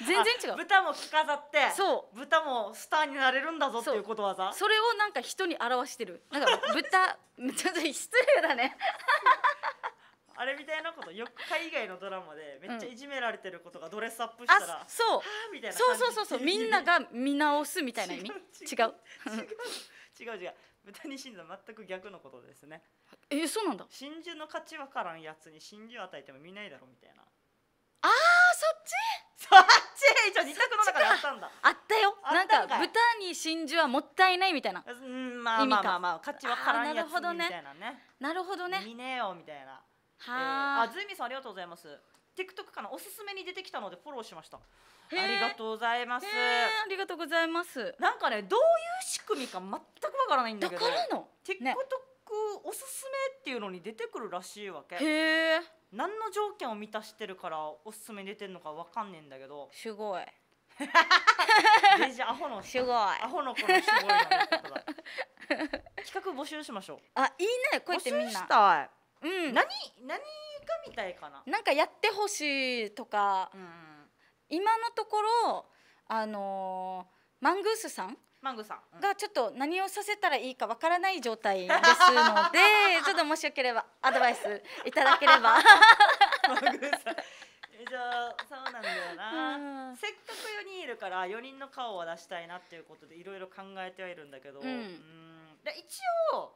全然違う。豚も着飾って、そう、豚もスターになれるんだぞっていうことわざ。それをなんか人に表してる。なんか豚、ちょっと失礼だね。あれみたいなこと、よく海外のドラマでめっちゃいじめられてることがドレスアップしたら、うん、そうみたいな感じ。そうそうそうそう、みんなが見直すみたいな意味。違う違う違う違う。豚に真珠は全く逆のことですね。え、そうなんだ。真珠の価値わからんやつに真珠与えても見ないだろみたいな。あー、そっちそっち。一応二択の中であったんだ。あったよ。なんか豚に真珠はもったいないみたいな。うん、まあまあまあまあ、価値わからんやつみたいなね。なるほどね。見ねえよみたいな。はあ、ズイミさんありがとうございます。 TikTok かな、おすすめに出てきたのでフォローしました。ありがとうございます。ありがとうございます。なんかね、どういう仕組みか全くわからないんだけど、だからの TikTok、ね、おすすめっていうのに出てくるらしいわけ。へえ。何の条件を満たしてるからおすすめ出てるのかわかんねえんだけど、すごい。デジアホのすごい、アホの子のすごいなことだ。企画募集しましょう。あ、いいね。こうやってみんな募集したい。うん、何何がみたいかな。なんかやってほしいとか、うん、今のところあのー、マングースさんマングースさん、うん、がちょっと何をさせたらいいかわからない状態ですので、ちょっともしよければアドバイスいただければ。マングースさん、じゃあそうなんだよな。せっかくよにんいるからよにんの顔を出したいなっていうことでいろいろ考えてはいるんだけど、うん、うんで一応。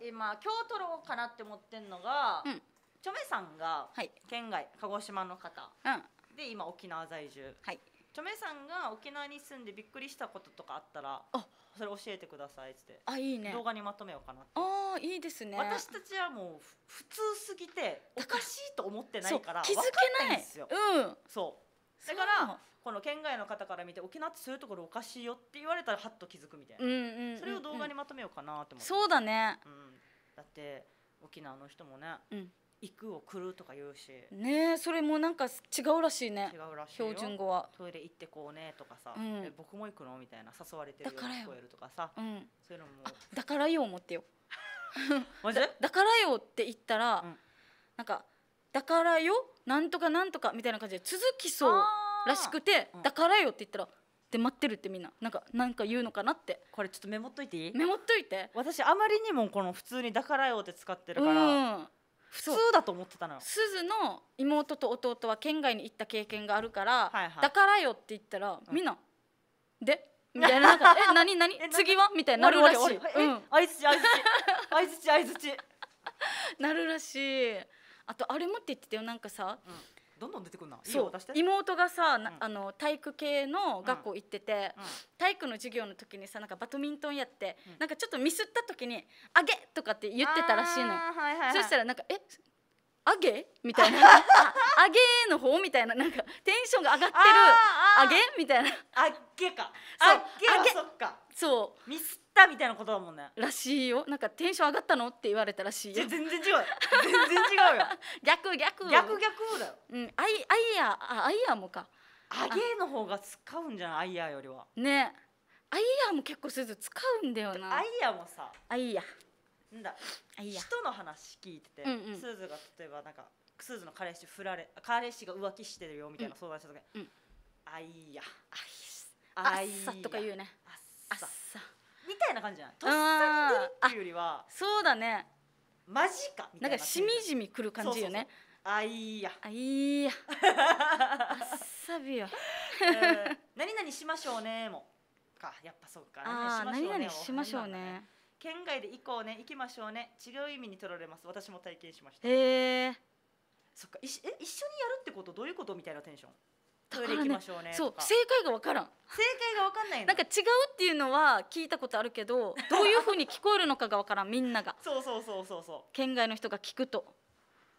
今今日撮ろうかなって思ってんのが、うん、チョメさんが県外、はい、鹿児島の方、うん、で今沖縄在住、はい、チョメさんが沖縄に住んでびっくりしたこととかあったらそれ教えてくださいって。あ、いいね。動画にまとめようかなって。あ、いいですね。私たちはもう普通すぎておかしいと思ってないから気づけないんですよ。うん、そうだからこの県外の方から見て沖縄ってそういうところおかしいよって言われたらはっと気づくみたいな。それを動画にまとめようかなって思って。そうだね、うん、だって沖縄の人もね、うん、行くを来るとか言うしね。それもなんか違うらしいね。違うらしいよ。標準語はトイレ行ってこうねとかさ、うん、え僕も行くのみたいな、誘われてるように聞こえるとかさ、うん、そういうのもだからよ思ってよ。マジで？だからよって言ったら、うん、なんかだからよなんとかなんとかみたいな感じで続きそうらしくて、うん、だからよって言ったらで待ってるってみんななんかなんか言うのかなって。これちょっとメモっといていい？メモっといて。私あまりにもこの普通にだからよって使ってるから、うん、普通だと思ってたのよ。すずの妹と弟は県外に行った経験があるから、はいはい、だからよって言ったら、うん、みんなでみたいな、なんかえ何何次はみたいになるらしい。あいづちあいづちあいづちあいづちなるらしい。あとあれもって言ってたよ、なんかさ、うん、どんどん出てくるな。そう妹がさ、うん、あの体育系の学校行ってて、うんうん、体育の授業の時にさ、なんかバドミントンやって、うん、なんかちょっとミスった時に「あげ!」とかって言ってたらしいの、はいはいはい、そしたらなんか「えあげ?」みたいな「あげーの方?」みたいな、なんかテンションが上がってる「あげ?」みたいな「あげか」あげはそっか、そうミスったみたいなことだもんね。らしいよ。なんかテンション上がったのって言われたらしいよ。全然違う全然違うよ逆逆逆逆だよ。うん、アイヤー、アイヤーもか、あげーの方が使うんじゃない、アイヤーよりはね。アイヤーも結構すず使うんだよな。アイヤーもさ、アイヤーなんだ、人の話聞いてて、うんうん、スーズが例えばなんかスーズの彼氏振られ、彼氏が浮気してるよみたいな相談した時に「あいやあいさ」とか言うね。あっさみたいな感じじゃない、とっさに出るっていうよりは。そうだね、マジかみたいな、なんかしみじみくる感じよね。あいやあいやあっさびよ「何々しましょうね」もか、やっぱそうか、何々しましょうね。県外で行こうね、行きましょうね、違う意味に取られます。私も体験しました。へえ、そっか。いえ一緒にやるってこと、どういうことみたいなテンション。トイレ行きましょうね。そう、正解が分からん、正解が分かんないの。なんか違うっていうのは聞いたことあるけど、どういうふうに聞こえるのかが分からん。みんながそうそうそうそうそう、県外の人が聞くと。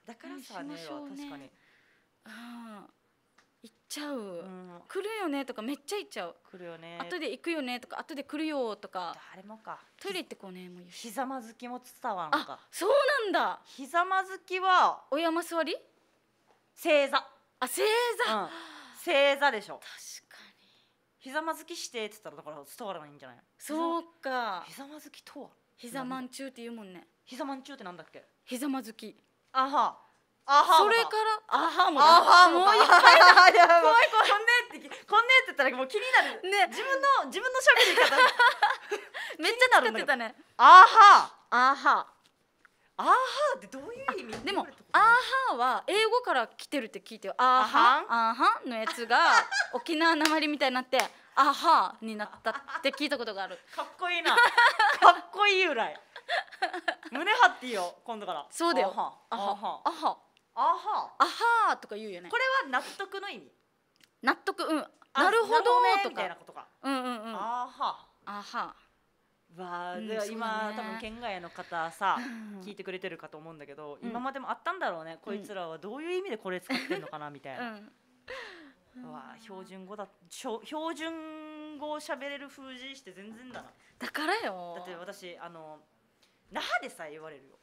だからさね、確かにああ行っちゃう、うん、来るよねとかめっちゃ行っちゃう、来るよね、後で行くよねとか、後で来るよとか。誰もか、トイレ行ってこうねもう言う。ひざまずきも伝わんのか。そうなんだ。ひざまずきはお山座り、正座。あ、正座、うん、正座でしょ。確かにひざまずきしてって言ったらだから伝わらないんじゃない。そうか、ひざまずきとはひざまんちゅうって言うもんね。ひざまんちゅうってなんだっけ。ひざまずき、あはそれからアハもだ。もう一回だ。怖い怖い。こんねってこんねって言ったらもう気になるね。自分の自分の喋り方めっちゃなるんだけど。アハアハアハってどういう意味。でもアハは英語から来てるって聞いてよ。アハアハのやつが沖縄なまりみたいになってアハになったって聞いたことがある。かっこいいな。かっこいい由来。胸張っていいよ今度から。そうだよ。アハアハ。アハアハとか言うよね。これは納得の意味。納得、うん、なるほどとかみたいなことか。うんうんうん。アハアハ。わあ、では今多分県外の方さ聞いてくれてるかと思うんだけど、今までもあったんだろうね。こいつらはどういう意味でこれ使ってるのかなみたいな。わあ、標準語だ。標準語を喋れる風じして全然だな。だからよ。だって私あの那覇でさえ言われるよ。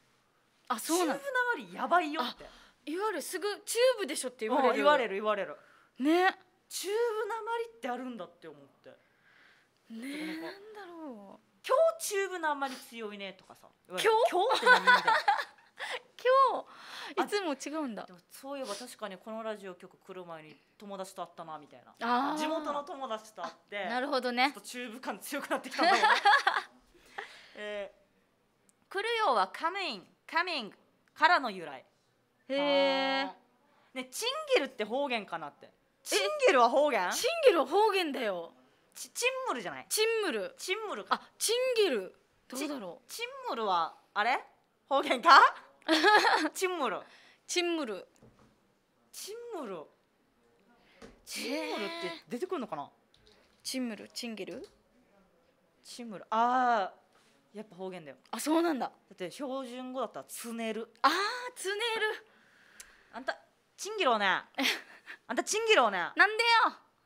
あ、そうなの。中部なまりやばいよって。言われる、すぐチューブでしょって言われる。言われる言われるね。チューブなまりってあるんだって思ってね。なんだろう、今日チューブなまり強いねとかさ、今日今日って何みたいな。今日いつも違うんだ。そういえば確かにこのラジオ局来る前に友達と会ったなみたいな、地元の友達と会って、なるほどね、ちょっとチューブ感強くなってきたんだよね。えー、来るよはカミングカミングからの由来。へーね、チンゲルって方言かなって。チンゲルは方言？チンゲルは方言だよ。チンムルじゃない？チンムル。チンムルか。あ、チンゲル。どうだろう。チンムルはあれ？方言か？チンムル。チンムル。チンムル。チンムルって出てくるのかな？チンムル、チンゲル？チンムル。ああ。やっぱ方言だよ。あ、そうなんだ。だって標準語だったらつねる。ああ、つねる。あんたチンギローね。あんたチンギローね。なんでよ。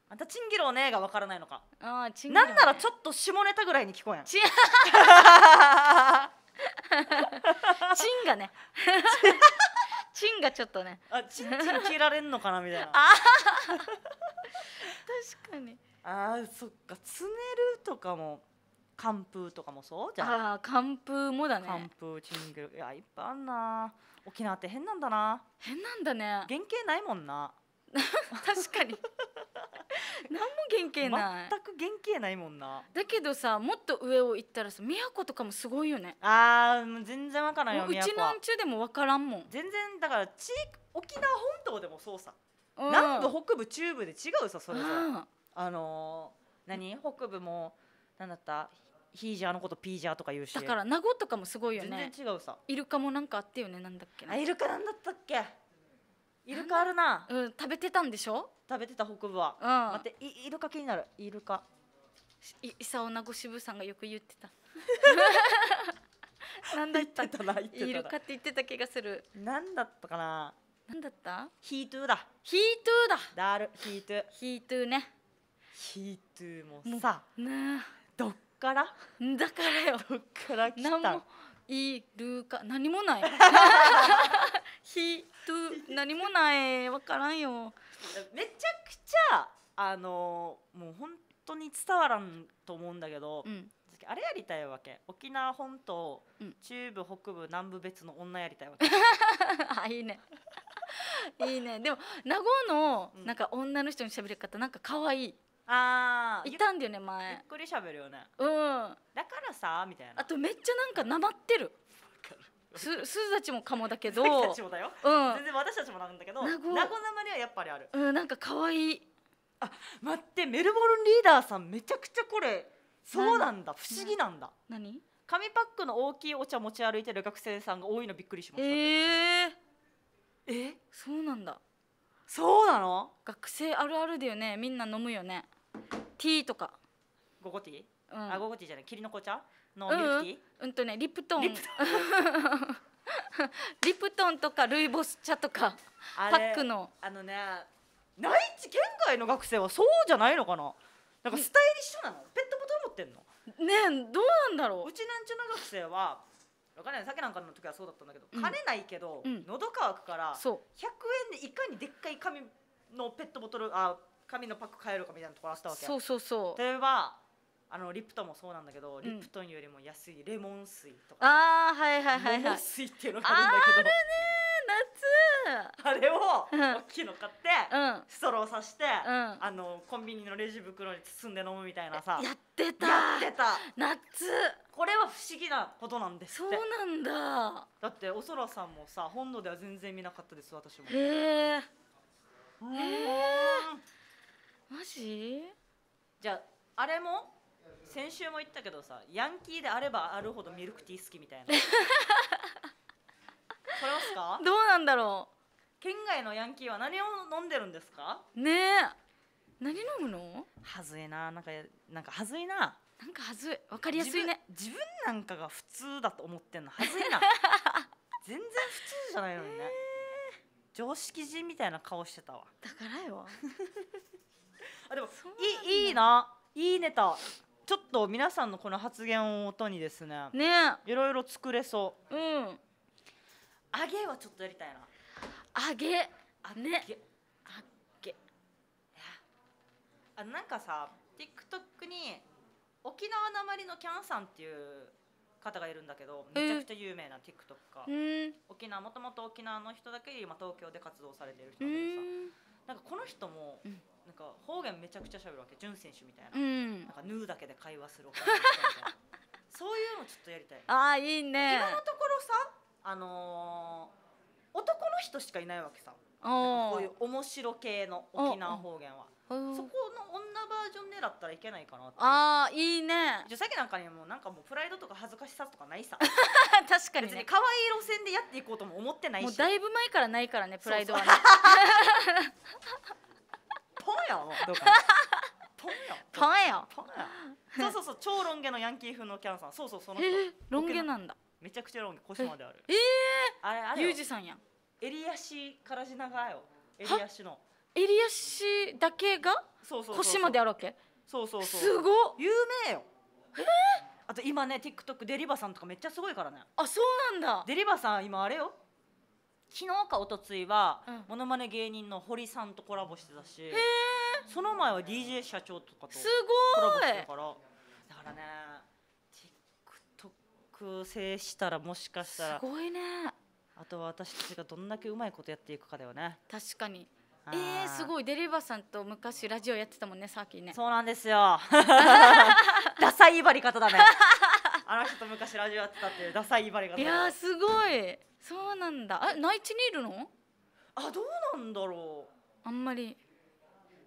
あんたチンギローねがわからないのか。ああ、チンギローね。なんならちょっと下ネタぐらいに聞こえん。チンがね。チンがちょっとね。あ、チンチン切られんのかなみたいな。確かに。ああ、そっか。つねるとかも寒風とかもそうじゃん。ああ、寒風もだね。寒風チンギロー、いやいっぱいあんな。沖縄って変なんだな。変なんだね。原型ないもんな。確かに。何も原型ない。全く原型ないもんな。だけどさ、もっと上を行ったらさ、宮古とかもすごいよね。ああ、もう全然わからんよ。うちなんちゅうでもわからんもん。全然だから地沖縄本島でもそうさ、うん、南部北部中部で違うさ、それぞれ。うん、あのー、何北部もなんだった。ヒージャーのことピージャーとか言うし、だから名護とかもすごいよね。全然違うさ。イルカもなんかあってよね、なんだっけ。あ、イルカなんだったっけ。イルカあるな。うん、食べてたんでしょ。食べてた北部は。うん。待って、イイルカ気になる。イルカ。い伊佐尾名護支部さんがよく言ってた。なんだったかな。イルカって言ってた気がする。なんだったかな。なんだった？ヒートゥーだ。ヒートゥーだ。だるヒートゥー。ヒートゥーね。ヒートゥーもさ。ね。どっからだからよ。どっから来たん。何もいるか何もない。ひと何もないわからんよ。めちゃくちゃあのもう本当に伝わらんと思うんだけど、うん、あれやりたいわけ。沖縄本島、うん、中部北部南部別の女やりたいわけ。あ、いいね。いいね。でも名護のなんか女の人の喋り方なんか可愛い。ああ、いたんだよね前。ゆっくり喋るよね。うん。だからさみたいな。あとめっちゃなんかなまってる。すすずたちもかもだけど。私たちもだよ。うん。全然私たちもなんだけど。名護なまりはやっぱりある。うん、なんか可愛い。あ、待ってメルボルンリーダーさんめちゃくちゃこれそうなんだ、不思議なんだ。何？紙パックの大きいお茶持ち歩いてる学生さんが多いのびっくりしました。ええ。え？そうなんだ。そうなの？学生あるあるだよね。みんな飲むよね。ティーとかゴゴティー、うん、あゴゴティーじゃないキリノコ茶のミルクティー、うん、うんとねリプトンリプトンとかルイボス茶とかパックのあのね内地県外の学生はそうじゃないのかな。なんかスタイリッシュなの、ペットボトル持ってんのねえ、どうなんだろう。うちなんちゅうの学生はわかんない、酒なんかの時はそうだったんだけど、うん、金ないけど、うん、喉乾くからひゃくえんでいかにでっかい紙のペットボトルあ紙のパック買えるかみたいなところあったわけ。そうそうそう。例えばあのリプトンもそうなんだけど、リプトンよりも安いレモン水とか。ああ、はいはいはいはい。レモン水っていうのがあるんだけど。あるね、夏。あれを大きいの買って、ストローさして、あのコンビニのレジ袋に包んで飲むみたいなさ。やってた。やってた。夏。これは不思議なことなんですって。そうなんだ。だっておそらさんもさ、本土では全然見なかったです私も。へえ。へえ。マジ？じゃああれも先週も言ったけどさ、ヤンキーであればあるほどミルクティー好きみたいな。これですか？どうなんだろう。県外のヤンキーは何を飲んでるんですか？ねえ。何飲むの？はずいな、なんかなんかはずいな。なんかはずい。わかりやすいね。自分、自分なんかが普通だと思ってんのはずいな。全然普通じゃないのにね。常識人みたいな顔してたわ。だからよ。あでもいいいいな、いいネタ。ちょっと皆さんのこの発言を音にですね、ねいろいろ作れそう。うん、揚げはちょっとやりたいな。揚げ揚げ揚げあのなんかさ TikTok に沖縄なまりのキャンさんっていう方がいるんだけど、めちゃくちゃ有名な TikTok 家、沖縄もともと沖縄の人だけで今東京で活動されてる人だけどさ、なんかこの人も、うんなんか方言めちゃくちゃ喋るわけ、ジュン選手みたいな、うん、なんかヌーだけで会話するみたいな。そういうのちょっとやりたい。ああいいね。今のところさ、あのー、男の人しかいないわけさ。こういう面白系の沖縄方言は、そこの女バージョン狙ったらいけないかなって。ああいいね。じゃあさっきなんかにもうなんかもうプライドとか恥ずかしさとかないさ。確かに、ね、別に可愛い路線でやっていこうとも思ってないし。もうだいぶ前からないからねプライドはね。ポンやん、どうか。ポンやん。ポンやん。ポンやん。そうそうそう、超ロン毛のヤンキー風のキャンさん、そうそうその人。ロン毛なんだ。めちゃくちゃロン毛、腰まである。ええ。あれあれ。ユージさんやん。襟足からじ長いよ。襟足の。襟足だけが。そうそう。腰まであるわけ。そうそうそう。すごい。有名よ。ええ。あと今ね、TikTok デリバさんとかめっちゃすごいからね。あ、そうなんだ。デリバさん今あれよ。昨日かおとついはモノマネ芸人の堀さんとコラボしてたし、その前は ディージェー 社長とかとコラボしてるから、だからね TikTok 制したらもしかしたらすごいね。あとは私たちがどんだけうまいことやっていくかだよね。確かにえー、すごい。デリバさんと昔ラジオやってたもんね、さっきね。そうなんですよ。ダサい威張り方だね。あの人と昔ラジオやってたっていうダサい威張り方。いやーすごい。そうなんだ。あ、内地にいるの？あ、どうなんだろう。あんまり。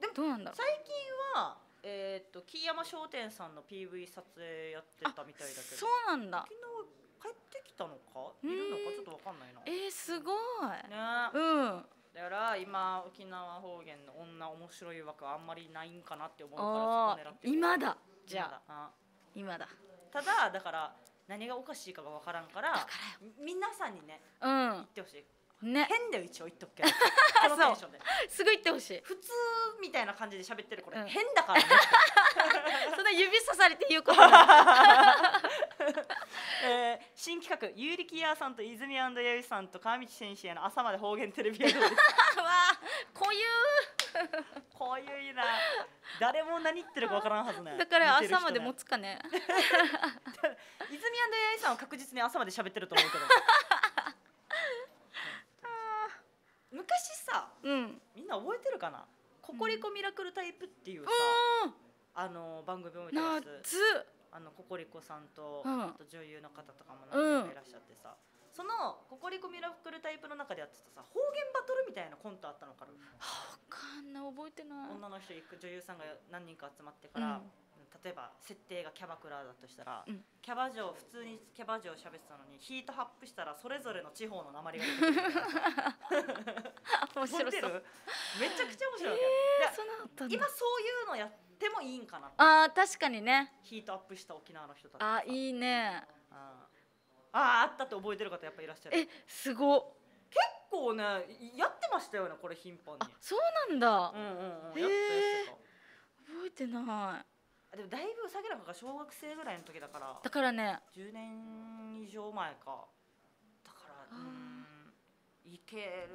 でもどうなんだろう。最近はえっと木山商店さんの ピーブイ 撮影やってたみたいだけど。そうなんだ。帰ってきたのかいるのかちょっとわかんないな。えー、すごいね。うん。だから今沖縄方言の女面白い枠あんまりないんかなって思うから、今だじゃあ今だ。ただだから何がおかしいかがわからんから皆さんにね言ってほしい。変だよ一応言っとくけど。すぐ言ってほしい。普通みたいな感じで喋ってるこれ変だからね。そんな指さされて言うこと。えー、新企画、ユーリキヤーさんと泉ヤユイさんと川道先生の朝まで方言テレビやる。わあ、こういうこういういいな。誰も何言ってるかわからんはずね。だから朝まで持つかね。泉ヤユイさんは確実に朝まで喋ってると思うけど。うん、昔さ、うん、みんな覚えてるかな？ココリコミラクルタイプっていうさ、うん、あの番組を見てます。あのココリコさんと、うん、あと女優の方とかも何人かいらっしゃってさ、うん、そのココリコミラクルタイプの中でやってたさ方言バトルみたいなコントあったのかな。わかんない、覚えてない。女の人女優さんが何人か集まってから、うん、例えば設定がキャバクラだとしたら、うん、キャバ嬢普通にキャバ嬢喋ってたのにヒートアップしたらそれぞれの地方の訛りが出てくる。面白そう。めちゃくちゃ面白いわけ。今そういうのやってでもいいんかな。ああ確かにね。ヒートアップした沖縄の人たち。あいいね。あああったって覚えてる方やっぱいらっしゃる。えすご。結構ねやってましたよねこれ頻繁に。あそうなんだ。うんうんうん。へえ。覚えてない。でもだいぶ下げなんか小学生ぐらいの時だから。だからね。じゅうねん以上前か。だからうんいける。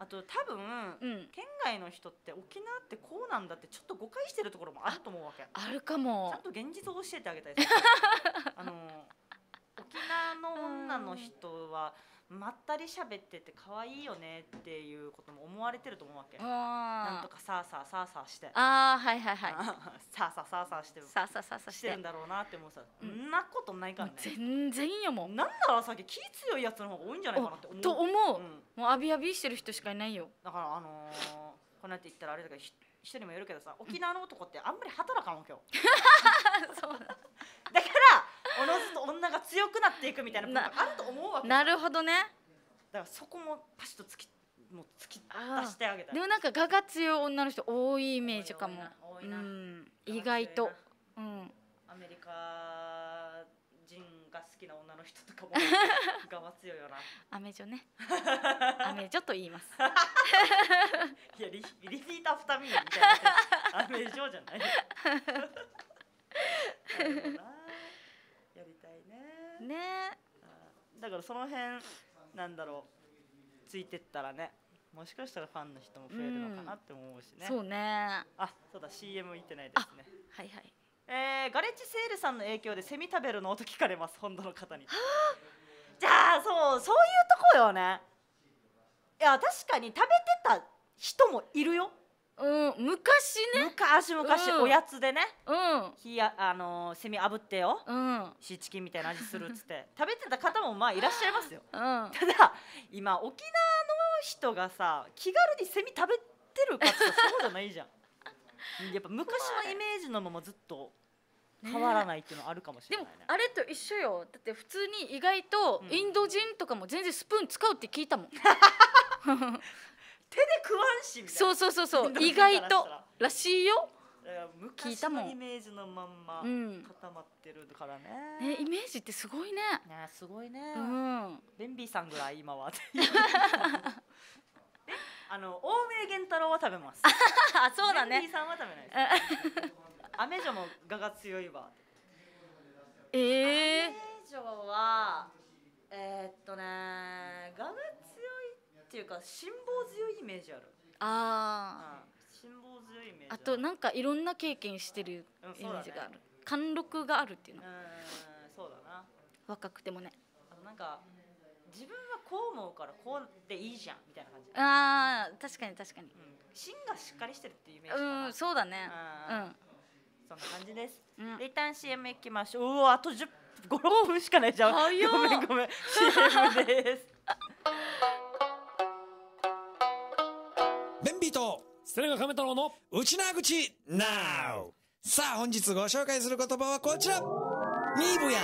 あと多分、うん、県外の人って沖縄ってこうなんだってちょっと誤解してるところもあると思うわけ。あるかも。ちゃんと現実を教えてあげたいです。あの沖縄の女の人はまったり喋ってて可愛いよねっていうことも思われてると思うわけ。なんとかさあさあさあさあして、ああはいはいはいさあさあさあさあしてるさあさあさあしてるんだろうなって思うさ、そんなことないからね。全然いいよ。もうなんならさっき気強いやつの方が多いんじゃないかなって思うと思う。もうアビアビしてる人しかいないよ。だからあのこのやって言ったらあれだけど人にもよるけどさ、沖縄の男ってあんまり働かんわけよ。そうだからおのずと女が強くなっていくみたいなことがあると思うわけ。 な, なるほどね。だからそこもパシッと突きもう突き出してあげたい。でもなんか我が強い女の人多いイメージかも。多いな、うん、意外と、うん、アメリカ人が好きな女の人とかも我が強いよな。アメジョね。アメジョと言います。いや リ, リピートアフターミーみたいな。アメジョじゃない。やりたいね。ねえ。だからその辺なんだろう、ついてったらね、もしかしたらファンの人も増えるのかなって思うしね。うん、そうね。あ、そうだ シーエム 行ってないですね。はいはい。えー、ガレッジセールさんの影響でセミ食べるの音聞かれます、本土の方に。はあ、じゃあそうそういうとこよね。いや確かに食べてた人もいるよ。うん、昔ね、昔昔、うん、おやつでね、うん、ひやあのー、セミ炙ってよ、うん、シーチキンみたいな味するっつって食べてた方もまあいらっしゃいますよ、うん、ただ今沖縄の人がさ気軽にセミ食べてるかってそうじゃないじゃん。やっぱ昔のイメージのままずっと変わらないっていうのはあるかもしれないね。でもあれと一緒よ。だって普通に意外とインド人とかも全然スプーン使うって聞いたもん。手で食わんしみたいな。そうそうそうそう意外とらしいよ。昔のイメージのまんま固まってるからね。ねイメージってすごいね。ねすごいね。うん。ベンビーさんぐらい今は。あの大宮源太郎は食べます。あそうだね。ベンビーさんは食べない。アメジョも我が強いわ。ええ。アメジョはえっとね我がっていうか辛抱強いイメージある。ああ、辛抱強いイメージ。あとなんかいろんな経験してるイメージがある。貫禄があるっていうの。うん、そうだな。若くてもね。あとなんか自分はこう思うからこうでいいじゃんみたいな感じ。ああ確かに確かに、うん、芯がしっかりしてるっていうイメージかな。うんそうだね。うん、そんな感じです、うん、一旦 シーエム いきましょう。うわあとじゅうごふんしかないじゃん。ごめんごめんシーエム ですベンビーとセレガ亀太郎のウチナーグチ ナウ。 さあ本日ご紹介する言葉はこちら、ニーブヤ。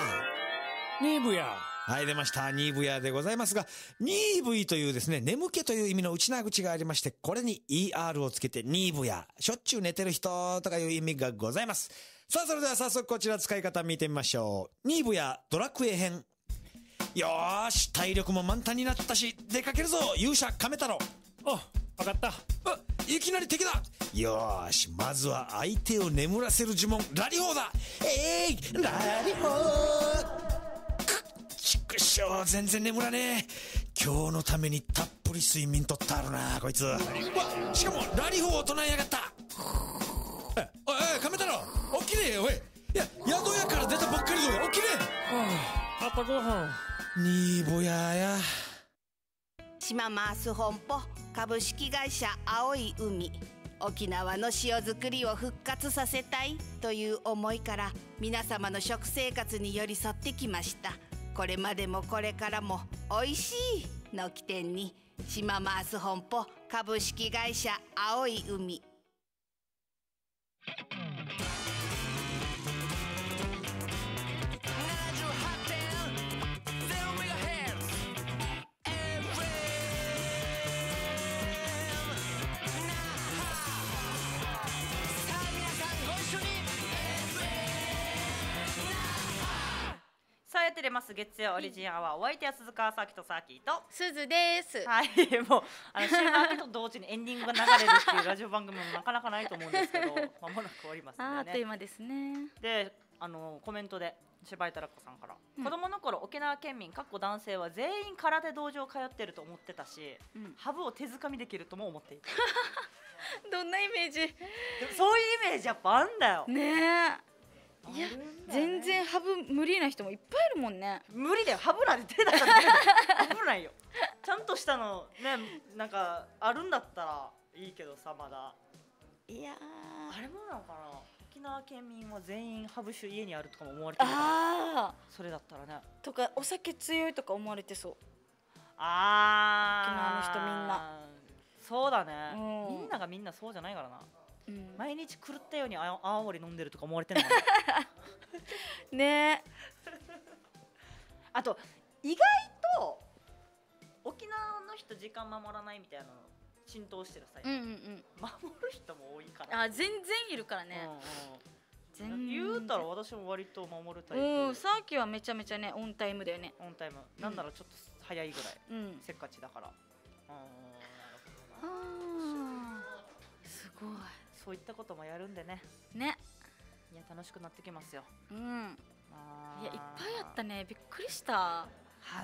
ニーブヤ、はい出ましたニーブヤでございますが、ニーブイというですね眠気という意味のウチナーグチがありまして、これに イーアール をつけてニーブヤ、しょっちゅう寝てる人とかいう意味がございます。さあそれでは早速こちら使い方見てみましょう。ニーブヤドラクエ編。よーし体力も満タンになったし出かけるぞ勇者亀太郎。あ分かった。あいきなり敵だ。よーしまずは相手を眠らせる呪文ラリホーだ。えい、ー、ラリホー。くっしょー全然眠らねえ。今日のためにたっぷり睡眠とったるなこいつ。わしかもラリホーを唱えやがった。えおいおい亀太郎起きれよ。おいいや宿屋から出たばっかりだよ、起きれ。あとごふん。ニーブヤや島マース本舗株式会社青い海、沖縄の塩作りを復活させたいという思いから皆様の食生活に寄り添ってきました。これまでもこれからもおいしいの起点に島マース本舗株式会社青い海。やってれます月曜オリジンアワー、お相手は鈴川サーキとサーキとすずです。はいもうあの週明けと同時にエンディングが流れるっていうラジオ番組もなかなかないと思うんですけどまもなく終わりますんでね。あっという間ですね。であのコメントで柴井たらこさんから、うん、子供の頃沖縄県民かっこ男性は全員空手道場通ってると思ってたし、うん、ハブを手づかみできるとも思っていたどんなイメージ。でそういうイメージやっぱあんだよねえ。いや、全然ハブ無理な人もいっぱいいるもんね。無理だよ、ハブなんて手だから危ないよ。ちゃんとしたのね、なんかあるんだったらいいけどさ、まだ。いやあれもなのかな、沖縄県民は全員ハブ酒家にあるとかも思われてるから、それだったらね。とかお酒強いとか思われてそう。ああ沖縄の人みんなそうだね、うん、みんながみんなそうじゃないからな。うん、毎日狂ったようにあ青森飲んでるとか思われてんのねあと意外と沖縄の人時間守らないみたいなの浸透してる際、うん、うん、守る人も多いから。あ全然いるからね、うん、うん、言うたら私も割と守るタイプ。うんさっきはめちゃめちゃねオンタイムだよね。オンタイムなんならちょっと早いぐらい、うん、せっかちだから。うんあーすごい、そういったこともやるんでね。ね。いや楽しくなってきますよ。うん。いやいっぱいあったね。びっくりした。は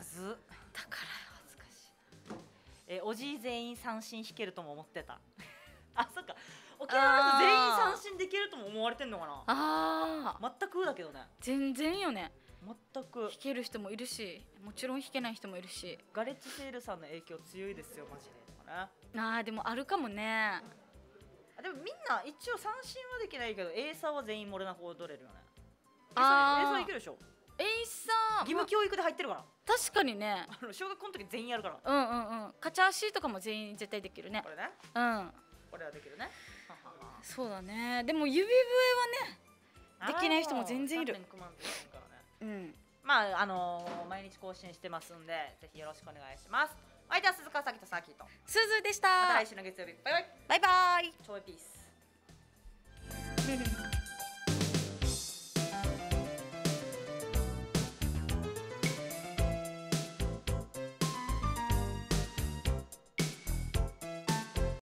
ず。だから恥ずかしい。えおじい全員三振弾けるとも思ってた。あそっか。沖縄の全員三振できるとも思われてんのかな。ああ。全くだけどね。全然よね。全く。弾ける人もいるし、もちろん弾けない人もいるし。ガレッジセールさんの影響強いですよマジで。ああでもあるかもね。でもみんな一応三振はできないけどエイサーは全員モレナ法取れるよね。エイサーいけるでしょ。エイサー義務教育で入ってるから。確かにね。あの小学校の時全員やるから。うんうんうん。カチャーシーとかも全員絶対できるね。これね。うん。これはできるね。そうだね。でも指笛はねできない人も全然いる。うん。まああの毎日更新してますんでぜひよろしくお願いします。はい、では鈴川さきとサーキーとすずでした。また来週の月曜日、バイバイ。バイバイ。チョイピース。